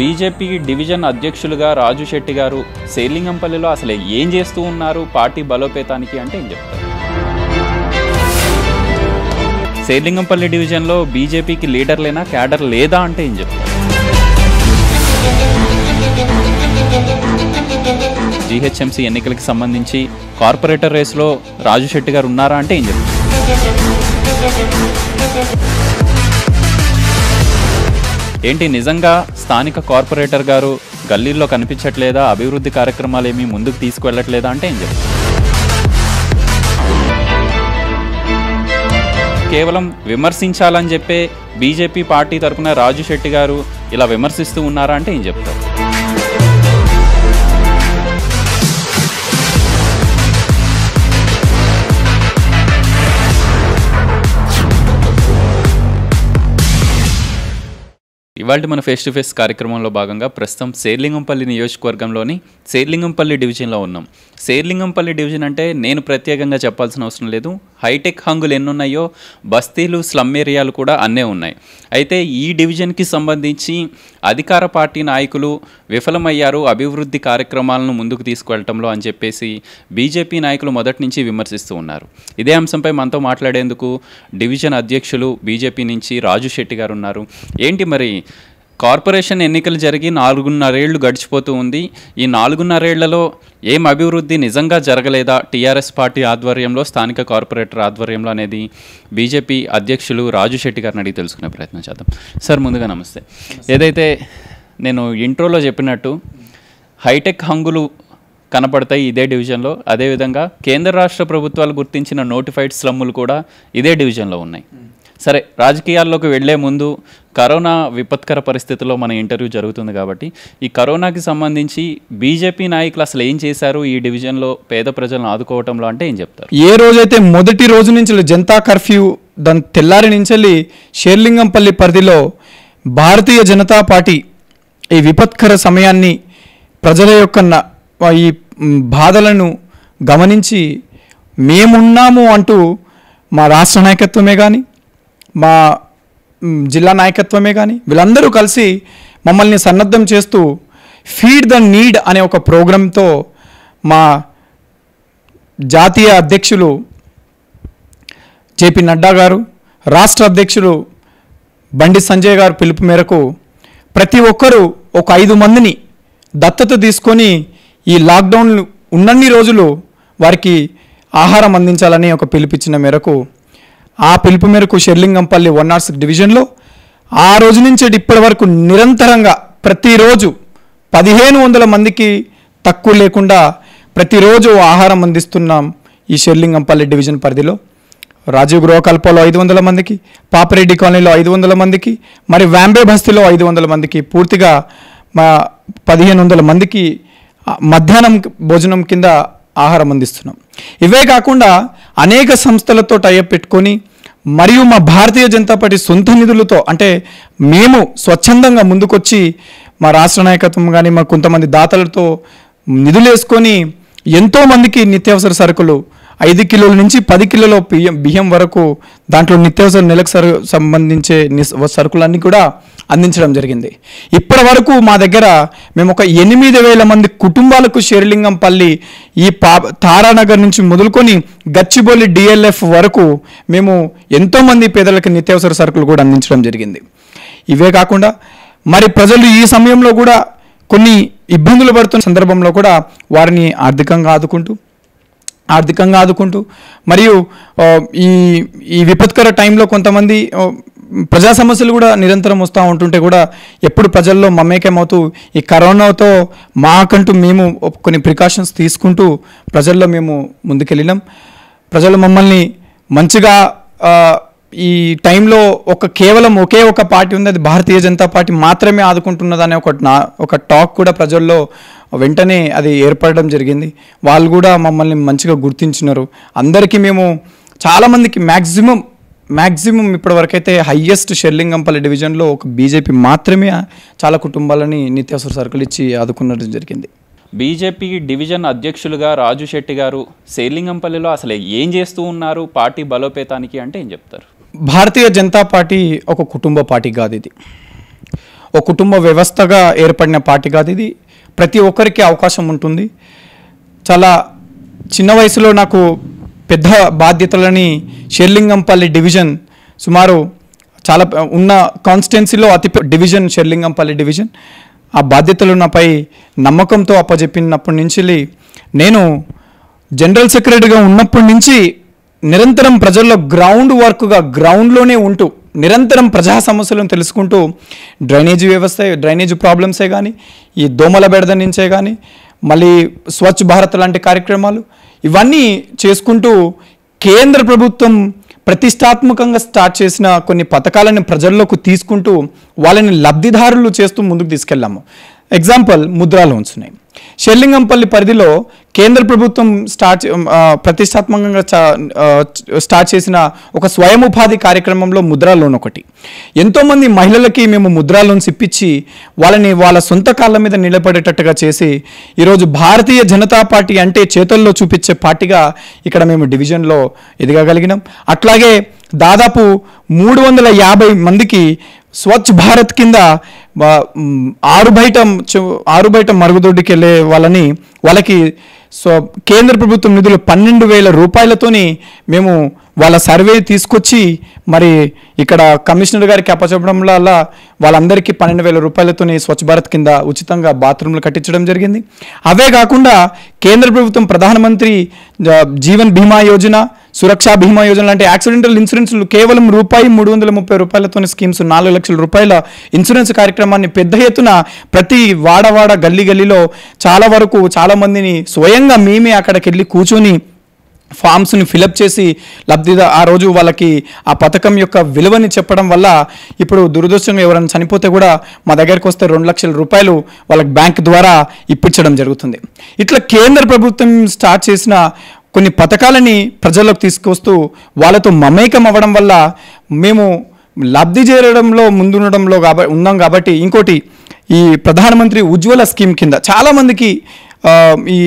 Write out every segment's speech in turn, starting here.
BJP division అధ్యక్షులుగా రాజు శెట్టి గారు శేర్లింగంపల్లిలో అసలు ఏం చేస్తూ ఉన్నారు పార్టీ బలోపేతానికి అంటే ఏం చెప్తారు? శేర్లింగంపల్లి డివిజన్లో బీజేపీకి లీడర్ లేనా క్యాడర్ లేదా అంటే ఏం చెప్తారు? జీహెచ్ఎంసీ ఎన్నికలకు సంబంధించి కార్పొరేటర్ రేస్లో రాజు శెట్టి గారు ఉన్నారా అంటే ఏం చెప్తారు? ఏంటి నిజంగా స్థానిక కార్పొరేటర్ గారు గల్లీల్లో కనిపించట్లేదా, అభివృద్ధి కార్యక్రమాలు ఏమీ ముందుకు తీసుకువెళ్ళట్లేదా అంటే ఏం చెప్తారు? కేవలం విమర్శించాలని చెప్పే బీజేపీ పార్టీ తరఫున రాజు శెట్టి గారు ఇలా విమర్శిస్తూ ఉన్నారా అంటే ఏం చెప్తారు? ఇవాళ మన ఫేస్ టు ఫేస్ కార్యక్రమంలో భాగంగా ప్రస్తుతం శేర్లింగంపల్లి నియోజకవర్గంలోని శేర్లింగంపల్లి డివిజన్లో ఉన్నాం. శేర్లింగంపల్లి డివిజన్ అంటే నేను ప్రత్యేకంగా చెప్పాల్సిన అవసరం లేదు, హైటెక్ హంగులు ఎన్నున్నాయో బస్తీలు, స్లమ్ ఏరియాలు కూడా అన్నే ఉన్నాయి. అయితే ఈ డివిజన్కి సంబంధించి అధికార పార్టీ నాయకులు విఫలమయ్యారు అభివృద్ధి కార్యక్రమాలను ముందుకు తీసుకువెళ్ళటంలో అని చెప్పేసి బీజేపీ నాయకులు మొదటి నుంచి విమర్శిస్తూ ఉన్నారు. ఇదే అంశంపై మనతో మాట్లాడేందుకు డివిజన్ అధ్యక్షులు బీజేపీ నుంచి రాజు శెట్టి గారు ఉన్నారు. ఏంటి మరి కార్పొరేషన్ ఎన్నికలు జరిగి 4.5 ఏళ్లు గడిచిపోతూ ఉంది, ఈ 4.5 ఏళ్లలో ఏం అభివృద్ధి నిజంగా జరగలేదా టీఆర్ఎస్ పార్టీ ఆధ్వర్యంలో, స్థానిక కార్పొరేటర్ ఆధ్వర్యంలో అనేది బీజేపీ అధ్యక్షులు రాజు శెట్టి గారిని అడిగి తెలుసుకునే ప్రయత్నం చేద్దాం. సార్ ముందుగా నమస్తే. ఏదైతే నేను ఇంట్రోలో చెప్పినట్టు హైటెక్ హంగులు కనపడతాయి ఇదే డివిజన్లో, అదేవిధంగా కేంద్ర రాష్ట్ర ప్రభుత్వాలు గుర్తించిన నోటిఫైడ్ స్లమ్ములు కూడా ఇదే డివిజన్లో ఉన్నాయి. సరే, రాజకీయాల్లోకి వెళ్లే ముందు కరోనా విపత్కర పరిస్థితుల్లో మన ఇంటర్వ్యూ జరుగుతుంది కాబట్టి ఈ కరోనాకి సంబంధించి బీజేపీ నాయకులు అసలు ఏం చేశారు ఈ డివిజన్లో పేద ప్రజలను ఆదుకోవటంలో అంటే ఏం చెప్తారు? ఏ రోజైతే మొదటి రోజు నుంచి జనతా కర్ఫ్యూ దాని తెల్లారి నుంచి వెళ్ళి షేర్లింగంపల్లి పరిధిలో భారతీయ జనతా పార్టీ ఈ విపత్కర సమయాన్ని ప్రజల యొక్క ఈ బాధలను గమనించి మేమున్నాము అంటూ మా రాష్ట్ర నాయకత్వమే కానీ మా జిల్లా నాయకత్వమే కానీ వీళ్ళందరూ కలిసి మమ్మల్ని సన్నద్ధం చేస్తూ ఫీడ్ ద నీడ్ అనే ఒక ప్రోగ్రాంతో మా జాతీయ అధ్యక్షులు జేపీ నడ్డా గారు, రాష్ట్ర అధ్యక్షులు బండి సంజయ్ గారు పిలుపు మేరకు ప్రతి ఒక్కరూ ఒక 5 మందిని దత్తత తీసుకొని ఈ లాక్డౌన్ ఉన్నన్ని రోజులు వారికి ఆహారం అందించాలని ఒక పిలుపిచ్చిన మేరకు షెర్లింగంపల్లి 106 డివిజన్లో ఆ రోజు నుంచి ఇప్పటి వరకు నిరంతరంగా ప్రతిరోజు 1500 మందికి తక్కువ లేకుండా ప్రతిరోజు ఆహారం అందిస్తున్నాం. ఈ షెర్లింగంపల్లి డివిజన్ పరిధిలో రాజీవ్ గృహకల్పలో 500 మందికి, పాపిరెడ్డి కాలనీలో 500 మందికి, మరి వ్యాంబే బస్తీలో 500 మందికి, పూర్తిగా 1500 మందికి మధ్యాహ్నం భోజనం కింద ఆహారం అందిస్తున్నాం. ఇవే కాకుండా అనేక సంస్థలతో టైఅప్ పెట్టుకొని మరియు మా భారతీయ జనతా పార్టీ సొంత నిధులతో, అంటే మేము స్వచ్ఛందంగా ముందుకొచ్చి మా రాష్ట్ర నాయకత్వం కానీ మా కొంతమంది దాతలతో నిధులు వేసుకొని ఎంతోమందికి నిత్యావసర సరుకులు 5 కిలోల నుంచి 10 కిలోల బియ్యం వరకు, దాంట్లో నిత్యావసర నెలకు సంబంధించే సరుకులన్నీ కూడా అందించడం జరిగింది. ఇప్పటి వరకు మా దగ్గర మేము ఒక 8,000 మంది కుటుంబాలకు షేర్లింగంపల్లి ఈ తారానగర్ నుంచి మొదలుకొని గచ్చిబౌలి డిఎల్ఎఫ్ వరకు మేము ఎంతోమంది పేదలకు నిత్యావసర సరుకులు కూడా అందించడం జరిగింది. ఇవే కాకుండా మరి ప్రజలు ఈ సమయంలో కూడా కొన్ని ఇబ్బందులు పడుతున్న సందర్భంలో కూడా వారిని ఆర్థికంగా ఆదుకుంటూ మరియు ఈ ఈ విపత్కర టైంలో కొంతమంది ప్రజా సమస్యలు కూడా నిరంతరం వస్తూ ఉంటుంటే కూడా ఎప్పుడు ప్రజల్లో మమేకమవుతూ ఈ కరోనాతో మాకంటూ మేము కొన్ని ప్రికాషన్స్ తీసుకుంటూ ప్రజల్లో మేము ముందుకెళ్ళినాం. ప్రజలు మమ్మల్ని మంచిగా ఈ టైంలో కేవలం ఒకే ఒక పార్టీ ఉంది, అది భారతీయ జనతా పార్టీ మాత్రమే ఆదుకుంటున్నదనే ఒక టాక్ కూడా ప్రజల్లో వెంటనే అది ఏర్పడడం జరిగింది. వాళ్ళు కూడా మమ్మల్ని మంచిగా గుర్తించినారు. అందరికీ మేము చాలామందికి మ్యాక్సిమం ఇప్పటివరకైతే హయ్యెస్ట్ షెర్లింగంపల్లి డివిజన్లో ఒక బీజేపీ మాత్రమే చాలా కుటుంబాలని నిత్యావసర సరుకులు ఇచ్చి ఆదుకున్నడం జరిగింది. బీజేపీ డివిజన్ అధ్యక్షులుగా రాజు శెట్టి గారు శేర్లింగంపల్లిలో అసలు ఏం చేస్తూ ఉన్నారు పార్టీ బలోపేతానికి అంటే ఏం చెప్తారు? భారతీయ జనతా పార్టీ ఒక కుటుంబ పార్టీ కాదు, ఇది ఒక కుటుంబ వ్యవస్థగా ఏర్పడిన పార్టీ కాదు ఇది. ప్రతి ఒక్కరికి అవకాశం ఉంటుంది. చాలా చిన్న వయసులో నాకు పెద్ద బాధ్యతలని షెర్లింగంపల్లి డివిజన్ సుమారు చాలా ఉన్న కాన్స్టిట్యున్సీలో అతి డివిజన్ షెర్లింగంపల్లి డివిజన్ ఆ బాధ్యతలు నాపై నమ్మకంతో అప్పజెప్పినప్పటి నుంచి నేను జనరల్ సెక్రటరీగా ఉన్నప్పటి నుంచి నిరంతరం ప్రజల్లో గ్రౌండ్ వర్క్గా గ్రౌండ్లోనే ఉంటూ నిరంతరం ప్రజా సమస్యలను తెలుసుకుంటూ డ్రైనేజీ వ్యవస్థ డ్రైనేజ్ ప్రాబ్లమ్సే కానీ ఈ దోమల బెడద నుంచే కానీ మళ్ళీ స్వచ్ఛ భారత్ లాంటి కార్యక్రమాలు ఇవన్నీ చేసుకుంటూ కేంద్ర ప్రభుత్వం ప్రతిష్టాత్మకంగా స్టార్ట్ చేసిన కొన్ని పథకాలను ప్రజల్లోకి తీసుకుంటూ వాళ్ళని లబ్ధిదారులు చేస్తూ ముందుకు తీసుకెళ్ళాము. ఎగ్జాంపుల్ ముద్రా లోన్స్ ఉన్నాయి. షెర్లింగంపల్లి పరిధిలో కేంద్ర ప్రభుత్వం ప్రతిష్టాత్మకంగా స్టార్ట్ చేసిన ఒక స్వయం ఉపాధి కార్యక్రమంలో ముద్రా లోన్ ఒకటి. ఎంతోమంది మహిళలకి మేము ముద్రా లోన్స్ ఇప్పించి వాళ్ళని వాళ్ళ సొంత కాళ్ళ మీద నిలబడేటట్టుగా చేసి ఈరోజు భారతీయ జనతా పార్టీ అంటే చేతుల్లో చూపించే పార్టీగా ఇక్కడ మేము డివిజన్లో ఎదగగలిగినాం. అట్లాగే దాదాపు 350 మందికి స్వచ్ఛ భారత్ కింద ఆరు బయట మరుగుదొడ్డికి వెళ్ళే వాళ్ళకి కేంద్ర ప్రభుత్వం నిధులు 12,000 రూపాయలతోని మేము వాళ్ళ సర్వే తీసుకొచ్చి మరి ఇక్కడ కమిషనర్ గారికి అప్పచెప్పడం వల్ల వాళ్ళందరికీ 12,000 రూపాయలతోని స్వచ్ఛ భారత్ కింద ఉచితంగా బాత్రూంలు కట్టించడం జరిగింది. అవే కాకుండా కేంద్ర ప్రభుత్వం ప్రధానమంత్రి జీవన్ బీమా యోజన, సురక్షా బీమా యోజన లాంటి యాక్సిడెంటల్ ఇన్సూరెన్స్లు కేవలం ₹130 స్కీమ్స్ 4 లక్షల రూపాయల ఇన్సూరెన్స్ కార్యక్రమాన్ని పెద్ద ఎత్తున ప్రతి వాడవాడ గల్లీ గల్లీలో చాలా వరకు చాలామందిని స్వయంగా మేమే అక్కడికి వెళ్ళి కూర్చొని ఫామ్స్ని ఫిలప్ చేసి ఆ రోజు వాళ్ళకి ఆ పథకం యొక్క విలువని చెప్పడం వల్ల ఇప్పుడు దురదృష్టంగా ఎవరైనా చనిపోతే కూడా మా దగ్గరికి వస్తే 2 లక్షల రూపాయలు వాళ్ళకి బ్యాంక్ ద్వారా ఇప్పించడం జరుగుతుంది. ఇట్లా కేంద్ర ప్రభుత్వం స్టార్ట్ చేసిన కొన్ని పథకాలని ప్రజల్లోకి తీసుకొస్తూ వాళ్ళతో మమేకం అవ్వడం వల్ల మేము లబ్ధి చేరడంలో ముందుండడంలో ఉన్నాం. కాబట్టి ఇంకోటి ఈ ప్రధానమంత్రి ఉజ్వల స్కీమ్ కింద చాలామందికి ఈ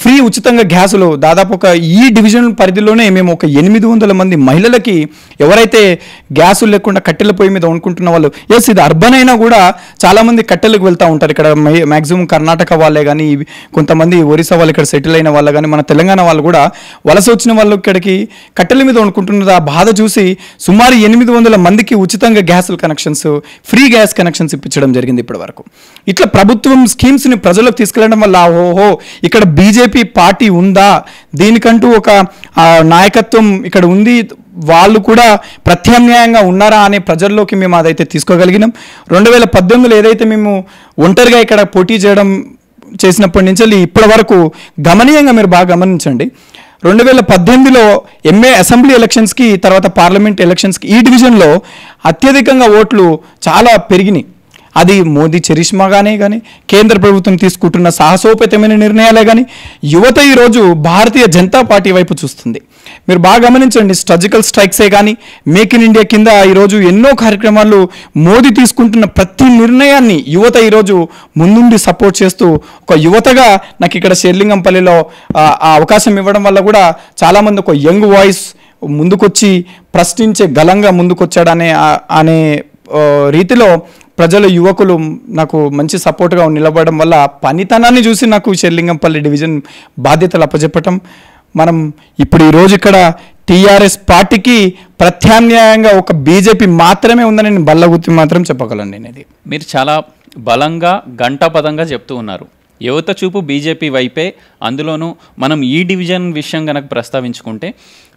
ఫ్రీ ఉచితంగా గ్యాసులు దాదాపు ఒక ఈ డివిజన్ పరిధిలోనే మేము ఒక 800 మంది మహిళలకి ఎవరైతే గ్యాసులు లేకుండా కట్టెల పొయ్యి మీద వండుకుంటున్న వాళ్ళు, ఎస్ ఇది అర్బన్ అయినా కూడా చాలామంది కట్టెలకు వెళ్తూ ఉంటారు. ఇక్కడ మ్యాక్సిమం కర్ణాటక వాళ్ళే కానీ కొంతమంది ఒరిస్సా వాళ్ళు ఇక్కడ సెటిల్ అయిన వాళ్ళు కానీ మన తెలంగాణ వాళ్ళు కూడా వలస వచ్చిన వాళ్ళు ఇక్కడికి కట్టెల మీద వండుకుంటున్నది ఆ బాధ చూసి సుమారు 800 మందికి ఉచితంగా గ్యాసుల కనెక్షన్స్ ఫ్రీ గ్యాస్ కనెక్షన్స్ ఇప్పించడం జరిగింది ఇప్పటి వరకు. ఇట్లా ప్రభుత్వం స్కీమ్స్ని ప్రజలకు తీసుకెళ్లడం వల్ల ఓహో ఇక్కడ బీజేపీ పార్టీ ఉందా, దీనికంటూ ఒక నాయకత్వం ఇక్కడ ఉంది, వాళ్ళు కూడా ప్రత్యామ్నాయంగా ఉన్నారా అనే ప్రజల్లోకి మేము అదైతే తీసుకోగలిగినాం. 2018 ఏదైతే మేము ఒంటరిగా ఇక్కడ పోటీ చేయడం చేసినప్పటి నుంచి ఇప్పటి వరకు గమనీయంగా మీరు బాగా గమనించండి. 2018 ఎంఏ అసెంబ్లీ ఎలక్షన్స్కి తర్వాత పార్లమెంట్ ఎలక్షన్స్కి ఈ డివిజన్లో అత్యధికంగా ఓట్లు చాలా పెరిగినాయి. అది మోదీ చరిష్మాగానే కానీ కేంద్ర ప్రభుత్వం తీసుకుంటున్న సాహసోపేతమైన నిర్ణయాలే కానీ యువత ఈరోజు భారతీయ జనతా పార్టీ వైపు చూస్తుంది. మీరు బాగా గమనించండి, సర్జికల్ స్ట్రైక్సే కానీ మేక్ ఇన్ ఇండియా కింద ఈరోజు ఎన్నో కార్యక్రమాలు మోదీ తీసుకుంటున్న ప్రతి నిర్ణయాన్ని యువత ఈరోజు ముందుండి సపోర్ట్ చేస్తూ ఒక యువతగా నాకు ఇక్కడ షెర్లింగంపల్లిలో ఆ అవకాశం ఇవ్వడం వల్ల కూడా చాలామంది ఒక యంగ్ వాయిస్ ముందుకొచ్చి ప్రశ్నించే గలంగా ముందుకొచ్చాడనే రీతిలో ప్రజలు యువకులు నాకు మంచి సపోర్ట్గా నిలబడడం వల్ల పనితనాన్ని చూసి నాకు షెర్లింగంపల్లి డివిజన్ బాధ్యతలు అప్పచెప్పటం మనం ఇప్పుడు ఈరోజు ఇక్కడ టీఆర్ఎస్ పార్టీకి ప్రత్యామ్నాయంగా ఒక బీజేపీ మాత్రమే ఉందని నేను బల్లగుత్తి మాత్రం చెప్పగలను. నేను ఇది మీరు చాలా బలంగా గంటాపదంగా చెప్తూ ఉన్నారు. యువత చూపు బీజేపీ వైపే. అందులోనూ మనం ఈ డివిజన్ విషయం కనుక ప్రస్తావించుకుంటే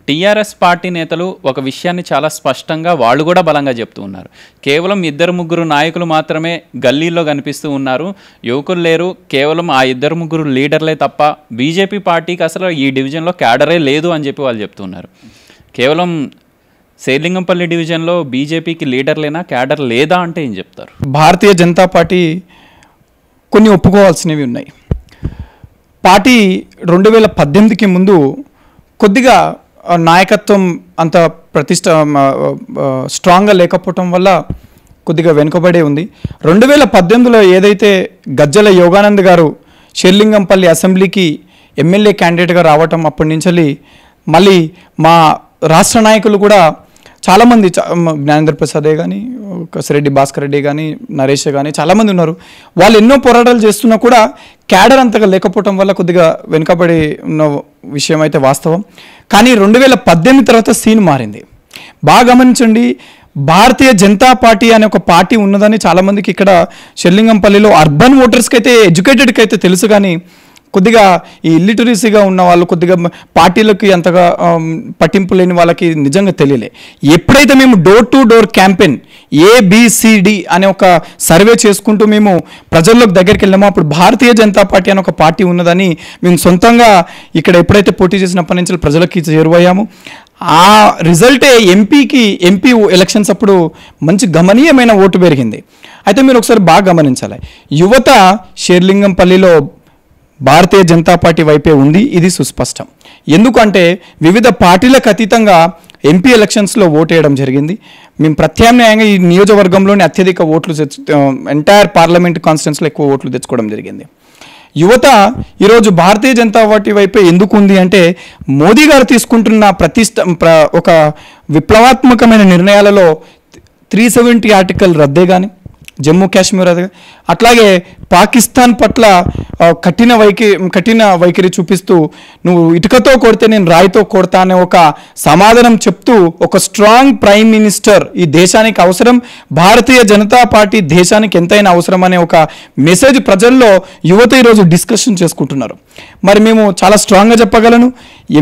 టీఆర్ఎస్ పార్టీ నేతలు ఒక విషయాన్ని చాలా స్పష్టంగా వాళ్ళు కూడా బలంగా చెప్తూ ఉన్నారు. కేవలం 2-3 నాయకులు మాత్రమే గల్లీల్లో కనిపిస్తూ ఉన్నారు, యువకులు లేరు. కేవలం ఆ 2-3 లీడర్లే తప్ప బీజేపీ పార్టీకి అసలు ఈ డివిజన్లో క్యాడరే లేదు అని చెప్పి వాళ్ళు చెప్తూ ఉన్నారు. కేవలం షెర్లింగంపల్లి డివిజన్లో బీజేపీకి లీడర్లేనా, క్యాడర్ లేదా అంటే ఏం చెప్తారు? భారతీయ జనతా పార్టీ కొన్ని ఒప్పుకోవాల్సినవి ఉన్నాయి. పార్టీ 2018కి ముందు కొద్దిగా నాయకత్వం అంత ప్రతిష్ట స్ట్రాంగ్గా లేకపోవటం వల్ల కొద్దిగా వెనుకబడే ఉంది. 2018 ఏదైతే గజ్జల యోగానంద్ గారు షెర్లింగంపల్లి అసెంబ్లీకి ఎమ్మెల్యే క్యాండిడేట్గా రావటం అప్పటి నుంచి మళ్ళీ మా రాష్ట్ర నాయకులు కూడా చాలామంది జ్ఞానేంద్ర ప్రసాదే కానీ కసిరెడ్డి భాస్కర్ రెడ్డి కానీ నరేష్ కానీ చాలామంది ఉన్నారు. వాళ్ళు ఎన్నో పోరాటాలు చేస్తున్నా కూడా క్యాడర్ అంతగా లేకపోవటం వల్ల కొద్దిగా వెనుకబడి ఉన్న విషయం అయితే వాస్తవం. కానీ 2018 తర్వాత సీన్ మారింది. బాగా గమనించండి, భారతీయ జనతా పార్టీ అనే ఒక పార్టీ ఉన్నదని చాలామందికి ఇక్కడ షెల్లింగంపల్లిలో అర్బన్ ఓటర్స్కి అయితే ఎడ్యుకేటెడ్కి అయితే తెలుసు. కానీ కొద్దిగా ఈ ఇల్లిటరసీగా ఉన్న వాళ్ళు, కొద్దిగా పార్టీలకి అంతగా పట్టింపు లేని వాళ్ళకి నిజంగా తెలియలే. ఎప్పుడైతే మేము door to door campaign ABCD అనే ఒక సర్వే చేసుకుంటూ మేము ప్రజల్లోకి దగ్గరికి వెళ్ళామో అప్పుడు భారతీయ జనతా పార్టీ అనే ఒక పార్టీ ఉన్నదని మేము సొంతంగా ఇక్కడ ఎప్పుడైతే పోటీ చేసినప్పటి నుంచి ప్రజలకి చేరువయ్యాము. ఆ రిజల్టే ఎంపీ ఎలక్షన్స్ అప్పుడు మంచి గమనీయమైన ఓటు పెరిగింది. అయితే మీరు ఒకసారి బాగా గమనించాలి, యువత షేర్లింగంపల్లిలో భారతీయ జనతా పార్టీ వైపే ఉంది, ఇది సుస్పష్టం. ఎందుకంటే వివిధ పార్టీలకు అతీతంగా ఎంపీ ఎలక్షన్స్లో ఓటు వేయడం జరిగింది. మేము ప్రత్యామ్నాయంగా ఈ నియోజకవర్గంలోని అత్యధిక ఓట్లు ఎంటైర్ పార్లమెంట్ కాన్స్టిట్యున్సీలో ఎక్కువ ఓట్లు తెచ్చుకోవడం జరిగింది. యువత ఈరోజు భారతీయ జనతా పార్టీ వైపే ఎందుకు ఉంది అంటే, మోదీ గారు తీసుకుంటున్న ఒక విప్లవాత్మకమైన నిర్ణయాలలో 370 ఆర్టికల్ రద్దే కానీ, జమ్మూ కాశ్మీర్ అది, అట్లాగే పాకిస్తాన్ పట్ల కఠిన వైఖరి చూపిస్తూ, నువ్వు ఇటుకతో కొడితే నేను రాయితో కొడతా అనే ఒక సమాధానం చెప్తూ ఒక స్ట్రాంగ్ ప్రైమ్ మినిస్టర్ ఈ దేశానికి అవసరం, భారతీయ జనతా పార్టీ దేశానికి ఎంతైనా అవసరం అనే ఒక మెసేజ్ ప్రజల్లో యువత ఈరోజు డిస్కషన్ చేసుకుంటున్నారు. మరి మేము చాలా స్ట్రాంగ్గా చెప్పగలను,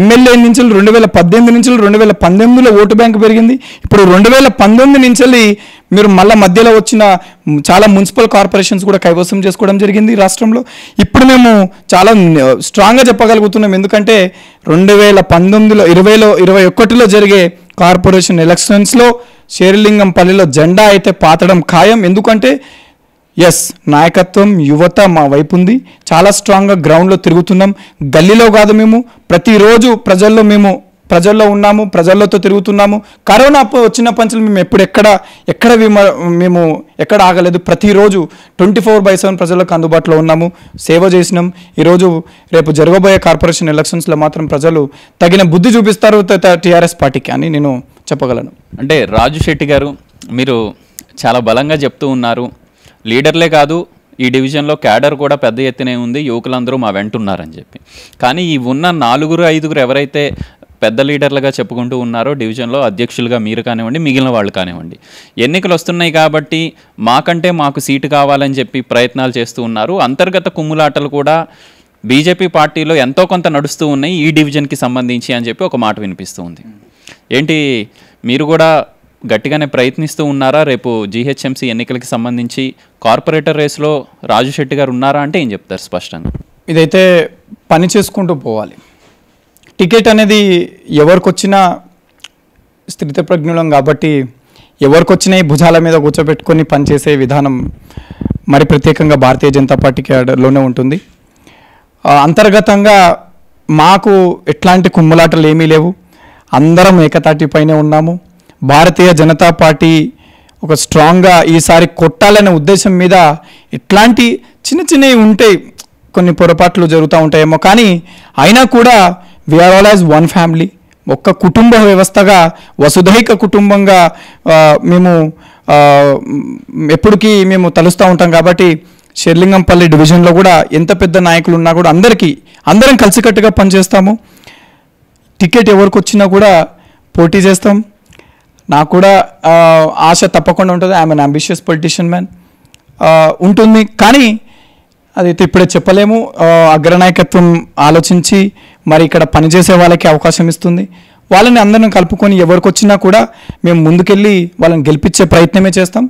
ఎమ్మెల్యే నుంచి 2018 నుంచి 2019లో ఓటు బ్యాంక్ పెరిగింది. ఇప్పుడు 2019 నుంచి మీరు మళ్ళీ మధ్యలో వచ్చిన చాలా మున్సిపల్ కార్పొరేషన్స్ కూడా కైవసం చేసుకోవడం జరిగింది రాష్ట్రంలో. ఇప్పుడు మేము చాలా స్ట్రాంగ్గా చెప్పగలుగుతున్నాం, ఎందుకంటే 2019లో 2021లో జరిగే కార్పొరేషన్ ఎలక్షన్స్లో షేర్లింగంపల్లిలో జెండా అయితే పాతడం ఖాయం. ఎందుకంటే ఎస్, నాయకత్వం యువత మా వైపు ఉంది, చాలా స్ట్రాంగ్గా గ్రౌండ్లో తిరుగుతున్నాం. గల్లీలో కాదు, మేము ప్రతిరోజు ప్రజల్లో ఉన్నాము, ప్రజల్లోతో తిరుగుతున్నాము. కరోనా వచ్చినప్పటి నుంచి మేము ఎక్కడ ఆగలేదు, ప్రతిరోజు 24/7 ప్రజలకు అందుబాటులో ఉన్నాము, సేవ చేసినాం. ఈరోజు రేపు జరగబోయే కార్పొరేషన్ ఎలక్షన్స్లో మాత్రం ప్రజలు తగిన బుద్ధి చూపిస్తారు టీఆర్ఎస్ పార్టీకి అని నేను చెప్పగలను. అంటే రాజు శెట్టి గారు, మీరు చాలా బలంగా చెప్తూ ఉన్నారు, లీడర్లే కాదు ఈ డివిజన్లో క్యాడర్ కూడా పెద్ద ఎత్తునే ఉంది, యువకులందరూ మా వెంటున్నారని చెప్పి. కానీ ఈ ఉన్న 4-5 ఎవరైతే పెద్ద లీడర్లుగా చెప్పుకుంటూ ఉన్నారో డివిజన్లో, అధ్యక్షులుగా మీరు కానివ్వండి, మిగిలిన వాళ్ళు కానివ్వండి, ఎన్నికలు వస్తున్నాయి కాబట్టి మాకంటే మాకు సీటు కావాలని చెప్పి ప్రయత్నాలు చేస్తూ ఉన్నారు. అంతర్గత కుమ్ములాటలు కూడా బీజేపీ పార్టీలో ఎంతో కొంత నడుస్తూ ఉన్నాయి ఈ డివిజన్కి సంబంధించి అని చెప్పి ఒక మాట వినిపిస్తూ ఉంది. ఏంటి, మీరు కూడా గట్టిగానే ప్రయత్నిస్తూ ఉన్నారా? రేపు GHMC ఎన్నికలకి సంబంధించి కార్పొరేటర్ రేస్లో రాజు శెట్టి గారు ఉన్నారా అంటే ఏం చెప్తారు స్పష్టంగా? ఇదైతే పని చేసుకుంటూ పోవాలి. టికెట్ అనేది ఎవరికొచ్చినా స్థితప్రజ్ఞులం కాబట్టి ఎవరికొచ్చినా ఈ భుజాల మీద కూర్చోబెట్టుకొని పనిచేసే విధానం మరి ప్రత్యేకంగా భారతీయ జనతా పార్టీ క్యాడర్లోనే ఉంటుంది. అంతర్గతంగా మాకు ఎట్లాంటి కుమ్ములాటలు ఏమీ లేవు, అందరం ఏకతాటిపైనే ఉన్నాము. భారతీయ జనతా పార్టీ ఒక స్ట్రాంగ్గా ఈసారి కొట్టాలనే ఉద్దేశం మీద ఇట్లాంటి చిన్నవి ఉంటాయి, కొన్ని పొరపాట్లు జరుగుతూ ఉంటాయేమో, కానీ అయినా కూడా we are all as one family, ఒక్క కుటుంబ వ్యవస్థగా వసుధైక కుటుంబంగా మేము ఎప్పటికీ మేము తలుస్తూ ఉంటాం. కాబట్టి షేర్లింగంపల్లి డివిజన్లో కూడా ఎంత పెద్ద నాయకులు ఉన్నా కూడా అందరం కలిసికట్టుగా పనిచేస్తాము. టికెట్ ఎవరికి వచ్చినా కూడా పోటీ చేస్తాం. నాకు కూడా ఆశ తప్పకుండా ఉంటుంది, I'm an ambitious politician man ఉంటుంది. కానీ అదైతే ఇప్పుడే చెప్పలేము, అగ్రనాయకత్వం ఆలోచించి మరి ఇక్కడ పనిచేసే వాళ్ళకి అవకాశం ఇస్తుంది. వాళ్ళని అందరం కలుపుకొని ఎవరికొచ్చినా కూడా మేము ముందుకెళ్ళి వాళ్ళని గెలిపించే ప్రయత్నమే చేస్తాం,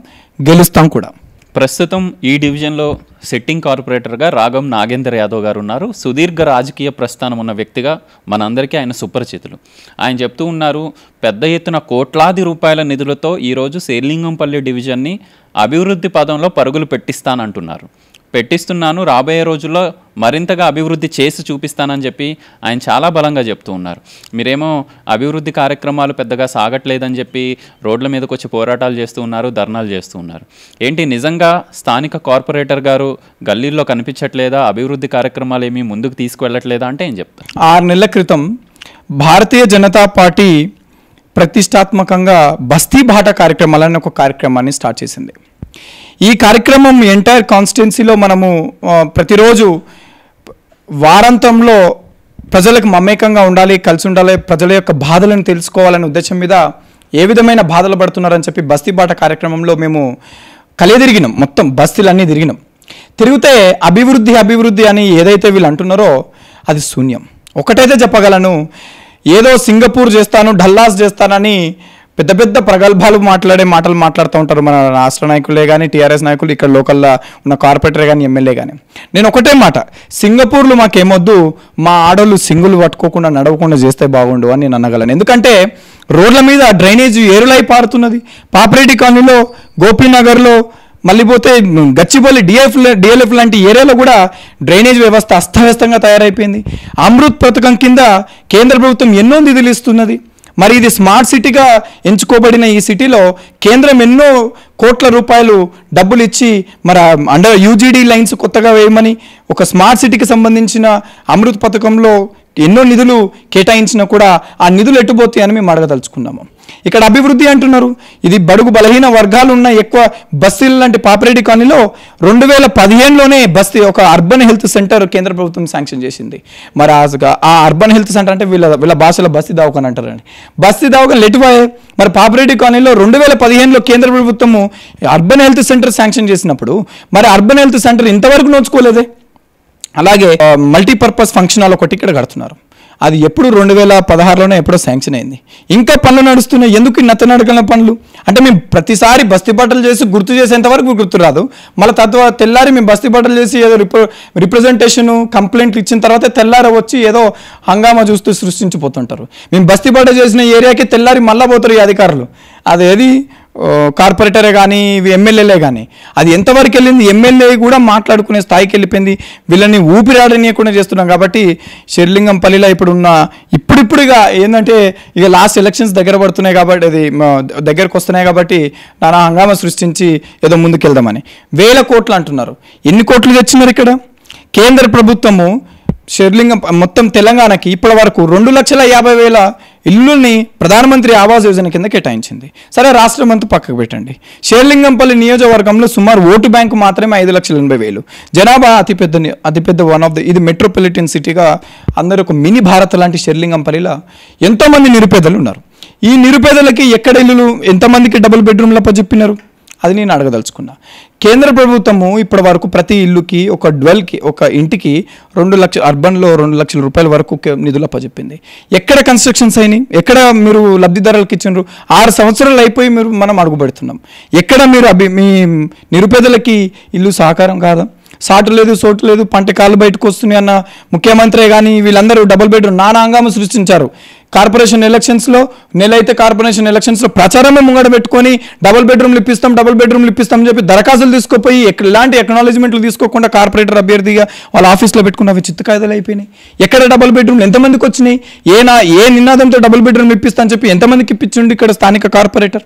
గెలుస్తాం కూడా. ప్రస్తుతం ఈ డివిజన్లో సిట్టింగ్ కార్పొరేటర్గా రాగం నాగేందర్ యాదవ్ గారు ఉన్నారు. సుదీర్ఘ రాజకీయ ప్రస్థానం ఉన్న వ్యక్తిగా మనందరికీ ఆయన సుపరిచితులు. ఆయన చెప్తూ ఉన్నారు, పెద్ద ఎత్తున కోట్లాది రూపాయల నిధులతో ఈరోజు షేర్లింగంపల్లి డివిజన్ని అభివృద్ధి పదంలో పరుగులు పెట్టిస్తానంటున్నారు. పెట్టిస్తున్నాను, రాబోయే రోజుల్లో మరింతగా అభివృద్ధి చేసి చూపిస్తానని చెప్పి ఆయన చాలా బలంగా చెప్తూ ఉన్నారు. మీరేమో అభివృద్ధి కార్యక్రమాలు పెద్దగా సాగట్లేదని చెప్పి రోడ్ల మీదకి వచ్చి పోరాటాలు చేస్తూ ఉన్నారు, ధర్నాలు చేస్తూ ఉన్నారు. ఏంటి, నిజంగా స్థానిక కార్పొరేటర్ గారు గల్లీల్లో కనిపించట్లేదా, అభివృద్ధి కార్యక్రమాలు ఏమీ ముందుకు తీసుకువెళ్ళట్లేదా అంటే ఏం చెప్తారు? 6 నెలల క్రితం భారతీయ జనతా పార్టీ ప్రతిష్టాత్మకంగా బస్తీ బాట కార్యక్రమాలని ఒక కార్యక్రమాన్ని స్టార్ట్ చేసింది. ఈ కార్యక్రమం ఎంటైర్ కాన్స్టిట్యున్సీలో మనము ప్రతిరోజు వారాంతంలో ప్రజలకు మమేకంగా ఉండాలి, కలిసి ఉండాలి, ప్రజల యొక్క బాధలను తెలుసుకోవాలనే ఉద్దేశం మీద ఏ విధమైన బాధలు పడుతున్నారని చెప్పి బస్తీ బాట కార్యక్రమంలో మేము కలియదిరిగినాం, మొత్తం బస్తీలన్నీ తిరిగినాం. తిరిగితే అభివృద్ధి అభివృద్ధి అని ఏదైతే వీళ్ళు అంటున్నారో అది శూన్యం. ఒకటైతే చెప్పగలను, ఏదో సింగపూర్ చేస్తాను, డల్లాస్ చేస్తానని పెద్ద పెద్ద ప్రగల్భాలు మాట్లాడుతూ ఉంటారు మన రాష్ట్ర నాయకులే కానీ, టీఆర్ఎస్ నాయకులు, ఇక్కడ లోకల్లో ఉన్న కార్పొరేటర్ కానీ, ఎమ్మెల్యే కానీ. నేను ఒకటే మాట, సింగపూర్లు మాకేమొద్దు, మా ఆడోళ్ళు సింగులు పట్టుకోకుండా నడవకుండా చేస్తే బాగుండు అని నేను అనగలను. ఎందుకంటే రోడ్ల మీద డ్రైనేజ్ ఏరులై పారుతున్నది. పాపిరెడ్డి కాలనీలో, గోపీనగర్లో, మళ్ళీ పోతే గచ్చిబౌలి డిఎల్ఎఫ్ లాంటి ఏరియాలో కూడా డ్రైనేజ్ వ్యవస్థ అస్తవ్యస్తంగా తయారైపోయింది. అమృత్ పథకం కింద కేంద్ర ప్రభుత్వం ఎన్నో నిధులు ఇస్తున్నది. మరి ఇది స్మార్ట్ సిటీగా ఎంచుకోబడిన ఈ సిటీలో కేంద్రం ఎన్నో కోట్ల రూపాయలు డబ్బులు ఇచ్చి మరి అండర్ యూజీడీ లైన్స్ కొత్తగా వేయమని ఒక స్మార్ట్ సిటీకి సంబంధించిన అమృత్ పథకంలో ఎన్నో నిధులు కేటాయించినా కూడా ఆ నిధులు ఎట్టుపోతాయి అని మేము అడగదలుచుకున్నాము. ఇక్కడ అభివృద్ధి అంటున్నారు. ఇది బడుగు బలహీన వర్గాలు ఉన్న ఎక్కువ బస్తీలు లాంటి పాపిరెడ్డి కాలనీలో 2015లోనే బస్తీ ఒక అర్బన్ హెల్త్ సెంటర్ కేంద్ర ప్రభుత్వం శాంక్షన్ చేసింది. మరి ఆ అర్బన్ హెల్త్ సెంటర్ అంటే వీళ్ళ భాషలో బస్తీ దావకాని అంటారండి. బస్తీ దావకాని లెటివాయే. మరి పాపిరెడ్డి కాలనీలో 2015లో కేంద్ర ప్రభుత్వము అర్బన్ హెల్త్ సెంటర్ శాంక్షన్ చేసినప్పుడు మరి అర్బన్ హెల్త్ సెంటర్ ఇంతవరకు నోచుకోలేదే. అలాగే మల్టీపర్పస్ ఫంక్షన్ హాల్ ఒకటి ఇక్కడ కడుతున్నారు. అది ఎప్పుడు 2016లోనే ఎప్పుడో శాంక్షన్ అయింది. ఇంకా పనులు నడుస్తున్నాయి. ఎందుకు నత్తనడకల పనులు అంటే మేము ప్రతిసారి బస్తీ బాటలు చేసి గుర్తు చేసేంత వరకు గుర్తు రాదు. మళ్ళీ తద్వారా తెల్లారి మేము బస్తీ బాటలు చేసి ఏదో రిప్రజెంటేషన్ కంప్లైంట్లు ఇచ్చిన తర్వాత తెల్లారి వచ్చి ఏదో హంగామా చూస్తూ సృష్టించిపోతుంటారు. మేము బస్తీ బాట చేసిన ఏరియాకి తెల్లారి మళ్ళా పోతారు ఈ అధికారులు. అదేది కార్పొరేటరే కానీ, ఇవి ఎమ్మెల్యేలే కానీ. అది ఎంతవరకు వెళ్ళింది? ఎమ్మెల్యే కూడా మాట్లాడుకునే స్థాయికి వెళ్ళిపోయింది. వీళ్ళని ఊపిరాడనీయకుండా చేస్తున్నాం. కాబట్టి షెర్లింగంపల్లిలో ఇప్పుడిప్పుడుగా ఏంటంటే ఇక లాస్ట్ ఎలక్షన్స్ దగ్గర పడుతున్నాయి కాబట్టి, అది దగ్గరకు వస్తున్నాయి కాబట్టి నానా హంగామా సృష్టించి ఏదో ముందుకెళ్దామని 1000 కోట్లు అంటున్నారు. ఎన్ని కోట్లు తెచ్చినారు? ఇక్కడ కేంద్ర ప్రభుత్వము షెర్లింగం మొత్తం తెలంగాణకి ఇప్పటి వరకు 2,50,000 ఇల్లుల్ని ప్రధానమంత్రి ఆవాస్ యోజన కింద కేటాయించింది. సరే రాష్ట్రం అంతా పక్కకు పెట్టండి. షేర్లింగంపల్లి నియోజకవర్గంలో సుమారు ఓటు బ్యాంకు మాత్రమే 5,80,000 జనాభా. అతిపెద్ద వన్ ఆఫ్ ది ఇది మెట్రోపాలిటన్ సిటీగా అందరూ ఒక మినీ భారత్ లాంటి షేర్లింగంపల్లిలో ఎంతోమంది నిరుపేదలు ఉన్నారు. ఈ నిరుపేదలకి ఎక్కడ ఇల్లులు, ఎంతమందికి డబుల్ బెడ్రూమ్ల చెప్పినారు? అది నేను అడగదలుచుకున్నా. కేంద్ర ప్రభుత్వము ఇప్పటి వరకు ప్రతి ఇల్లుకి ఒక ఇంటికి 2 లక్షలు, అర్బన్లో 2 లక్షల రూపాయల వరకు నిధులు అప్పచెప్పింది. ఎక్కడ కన్స్ట్రక్షన్స్ అయినాయి? ఎక్కడ మీరు లబ్ధిదారులకు ఇచ్చినారు? 6 సంవత్సరాలు అయిపోయి మనం అడుగుపెడుతున్నాం. ఎక్కడ మీరు మీ నిరుపేదలకి ఇల్లు సహకారం కాదా? సాటు లేదు, సోటు లేదు, పంట కాళ్ళు బయటకు వస్తున్నాయి అన్న ముఖ్యమంత్రి కానీ వీళ్ళందరూ డబుల్ బెడ్రూమ్ నానా హంగామా సృష్టించారు. కార్పొరేషన్ ఎలక్షన్స్లో ప్రచారమే ముంగడ పెట్టుకొని డబుల్ బెడ్రూమ్లు ఇప్పిస్తాం చెప్పి దరఖాస్తులు తీసుకుపోయి ఎలాంటి ఎక్నాలజ్మెంట్లు తీసుకోకుండా కార్పొరేటర్ అభ్యర్థిగా వాళ్ళ ఆఫీస్లో పెట్టుకున్న అవి చిత్తు కాయదలు అయిపోయినాయి. ఎక్కడ డబుల్ బెడ్రూమ్లు ఎంతమందికి వచ్చినాయి? ఏ నినాదంతో డబుల్ బెడ్రూమ్ ఇప్పిస్తా అని చెప్పి ఎంతమందికి ఇప్పించండి ఇక్కడ స్థానిక కార్పొరేటర్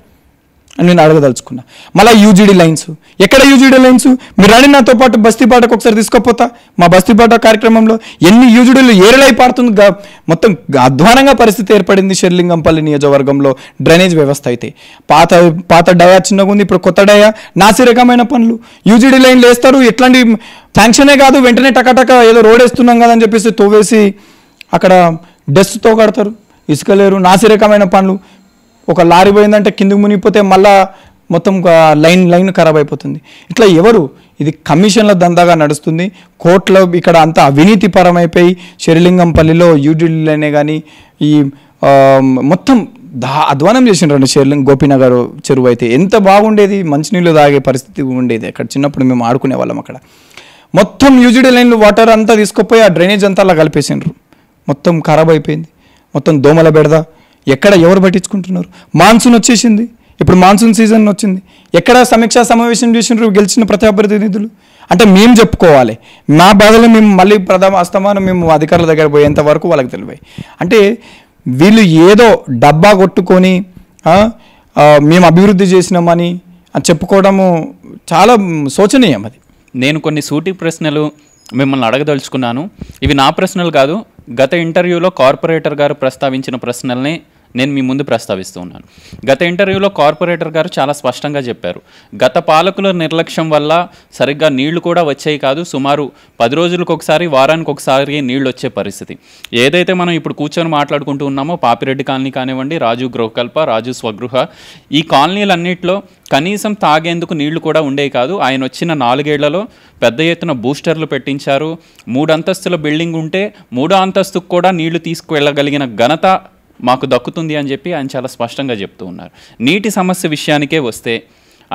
అని నేను అడగదలుచుకున్నా. మళ్ళీ యూజీడీ లైన్స్, ఎక్కడ యూజీడీ లైన్స్? మీరు అని నాతో పాటు బస్తీ బాటకు ఒకసారి తీసుకుపోతా. మా బస్తీ బాట కార్యక్రమంలో ఎన్ని యూజీడీలు ఏరలై పారుతుంది. మొత్తం అధ్వానంగా పరిస్థితి ఏర్పడింది షెర్లింగంపల్లి నియోజకవర్గంలో డ్రైనేజ్ వ్యవస్థ అయితే. పాత డయా చిన్నగా ఉంది, ఇప్పుడు కొత్త డయా. నాసి రకమైన పనులు. యూజీడీ లైన్లు వేస్తారు, ఎట్లాంటి శాంక్షనే కాదు, వెంటనే టకటక ఏదో రోడ్ వేస్తున్నాం కదా అని చెప్పేసి తోవేసి అక్కడ డస్ట్తో కడతారు. ఇసుక లేరు, నాసి రకమైన పనులు. ఒక లారీ పోయిందంటే కిందకు మునిగిపోతే మళ్ళా మొత్తం లైన్ ఖరాబ్ అయిపోతుంది. ఇట్లా ఎవరు? ఇది కమిషన్ల దందాగా నడుస్తుంది. కోర్టులో ఇక్కడ అంతా అవినీతి పరమైపోయి షెర్లింగంపల్లిలో యూజీడీలనే కానీ ఈ మొత్తం అధ్వానం చేసినారండి. గోపీనగర్ చెరువు అయితే ఎంత బాగుండేది, మంచినీళ్ళు తాగే పరిస్థితి ఉండేది. అక్కడ చిన్నప్పుడు మేము ఆడుకునే వాళ్ళం. అక్కడ మొత్తం యూజీడీ లైన్లు వాటర్ అంతా తీసుకుపోయి ఆ డ్రైనేజ్ అంతా అలా కలిపేసినారు. మొత్తం ఖరాబ్ అయిపోయింది, మొత్తం దోమల బెడదా. ఎక్కడ ఎవరు పట్టించుకుంటున్నారు? మాన్సూన్ వచ్చేసింది, ఇప్పుడు మాన్సూన్ సీజన్ వచ్చింది. ఎక్కడ సమీక్షా సమావేశం చేసినారు గెలిచిన ప్రజాప్రతినిధులు? అంటే మేము చెప్పుకోవాలి మా బాధలు, మేము మళ్ళీ అస్తమానం మేము అధికారుల దగ్గర పోయేంత వరకు వాళ్ళకి తెలివాయి. అంటే వీళ్ళు ఏదో డబ్బా కొట్టుకొని మేము అభివృద్ధి చేసినామని చెప్పుకోవడము చాలా శోచనీయం. అది నేను కొన్ని సూటి ప్రశ్నలు మిమ్మల్ని అడగదలుచుకున్నాను. ఇవి నా ప్రశ్నలు కాదు, గత ఇంటర్వ్యూలో కార్పొరేటర్ గారు ప్రస్తావించిన ప్రశ్నల్ని నేను మీ ముందు ప్రస్తావిస్తూ ఉన్నాను. గత ఇంటర్వ్యూలో కార్పొరేటర్ గారు చాలా స్పష్టంగా చెప్పారు, గత పాలకుల నిర్లక్ష్యం వల్ల సరిగ్గా నీళ్లు కూడా వచ్చేవి కాదు, సుమారు 10 రోజులకు ఒకసారి వారానికి ఒకసారి నీళ్లు వచ్చే పరిస్థితి. ఏదైతే మనం ఇప్పుడు కూర్చొని మాట్లాడుకుంటూ ఉన్నామో పాపిరెడ్డి కాలనీ కానివ్వండి, రాజు గృహకల్ప, రాజు స్వగృహ, ఈ కాలనీలన్నింటిలో కనీసం తాగేందుకు నీళ్లు కూడా ఉండేవి కాదు. ఆయన వచ్చిన 4 ఏళ్లలో పెద్ద ఎత్తున బూస్టర్లు పెట్టించారు. 3 అంతస్తుల బిల్డింగ్ ఉంటే 3వ అంతస్తుకు కూడా నీళ్లు తీసుకువెళ్ళగలిగిన ఘనత మాకు దక్కుతుంది అని చెప్పి ఆయన చాలా స్పష్టంగా చెప్తూ ఉన్నారు. నీటి సమస్య విషయానికే వస్తే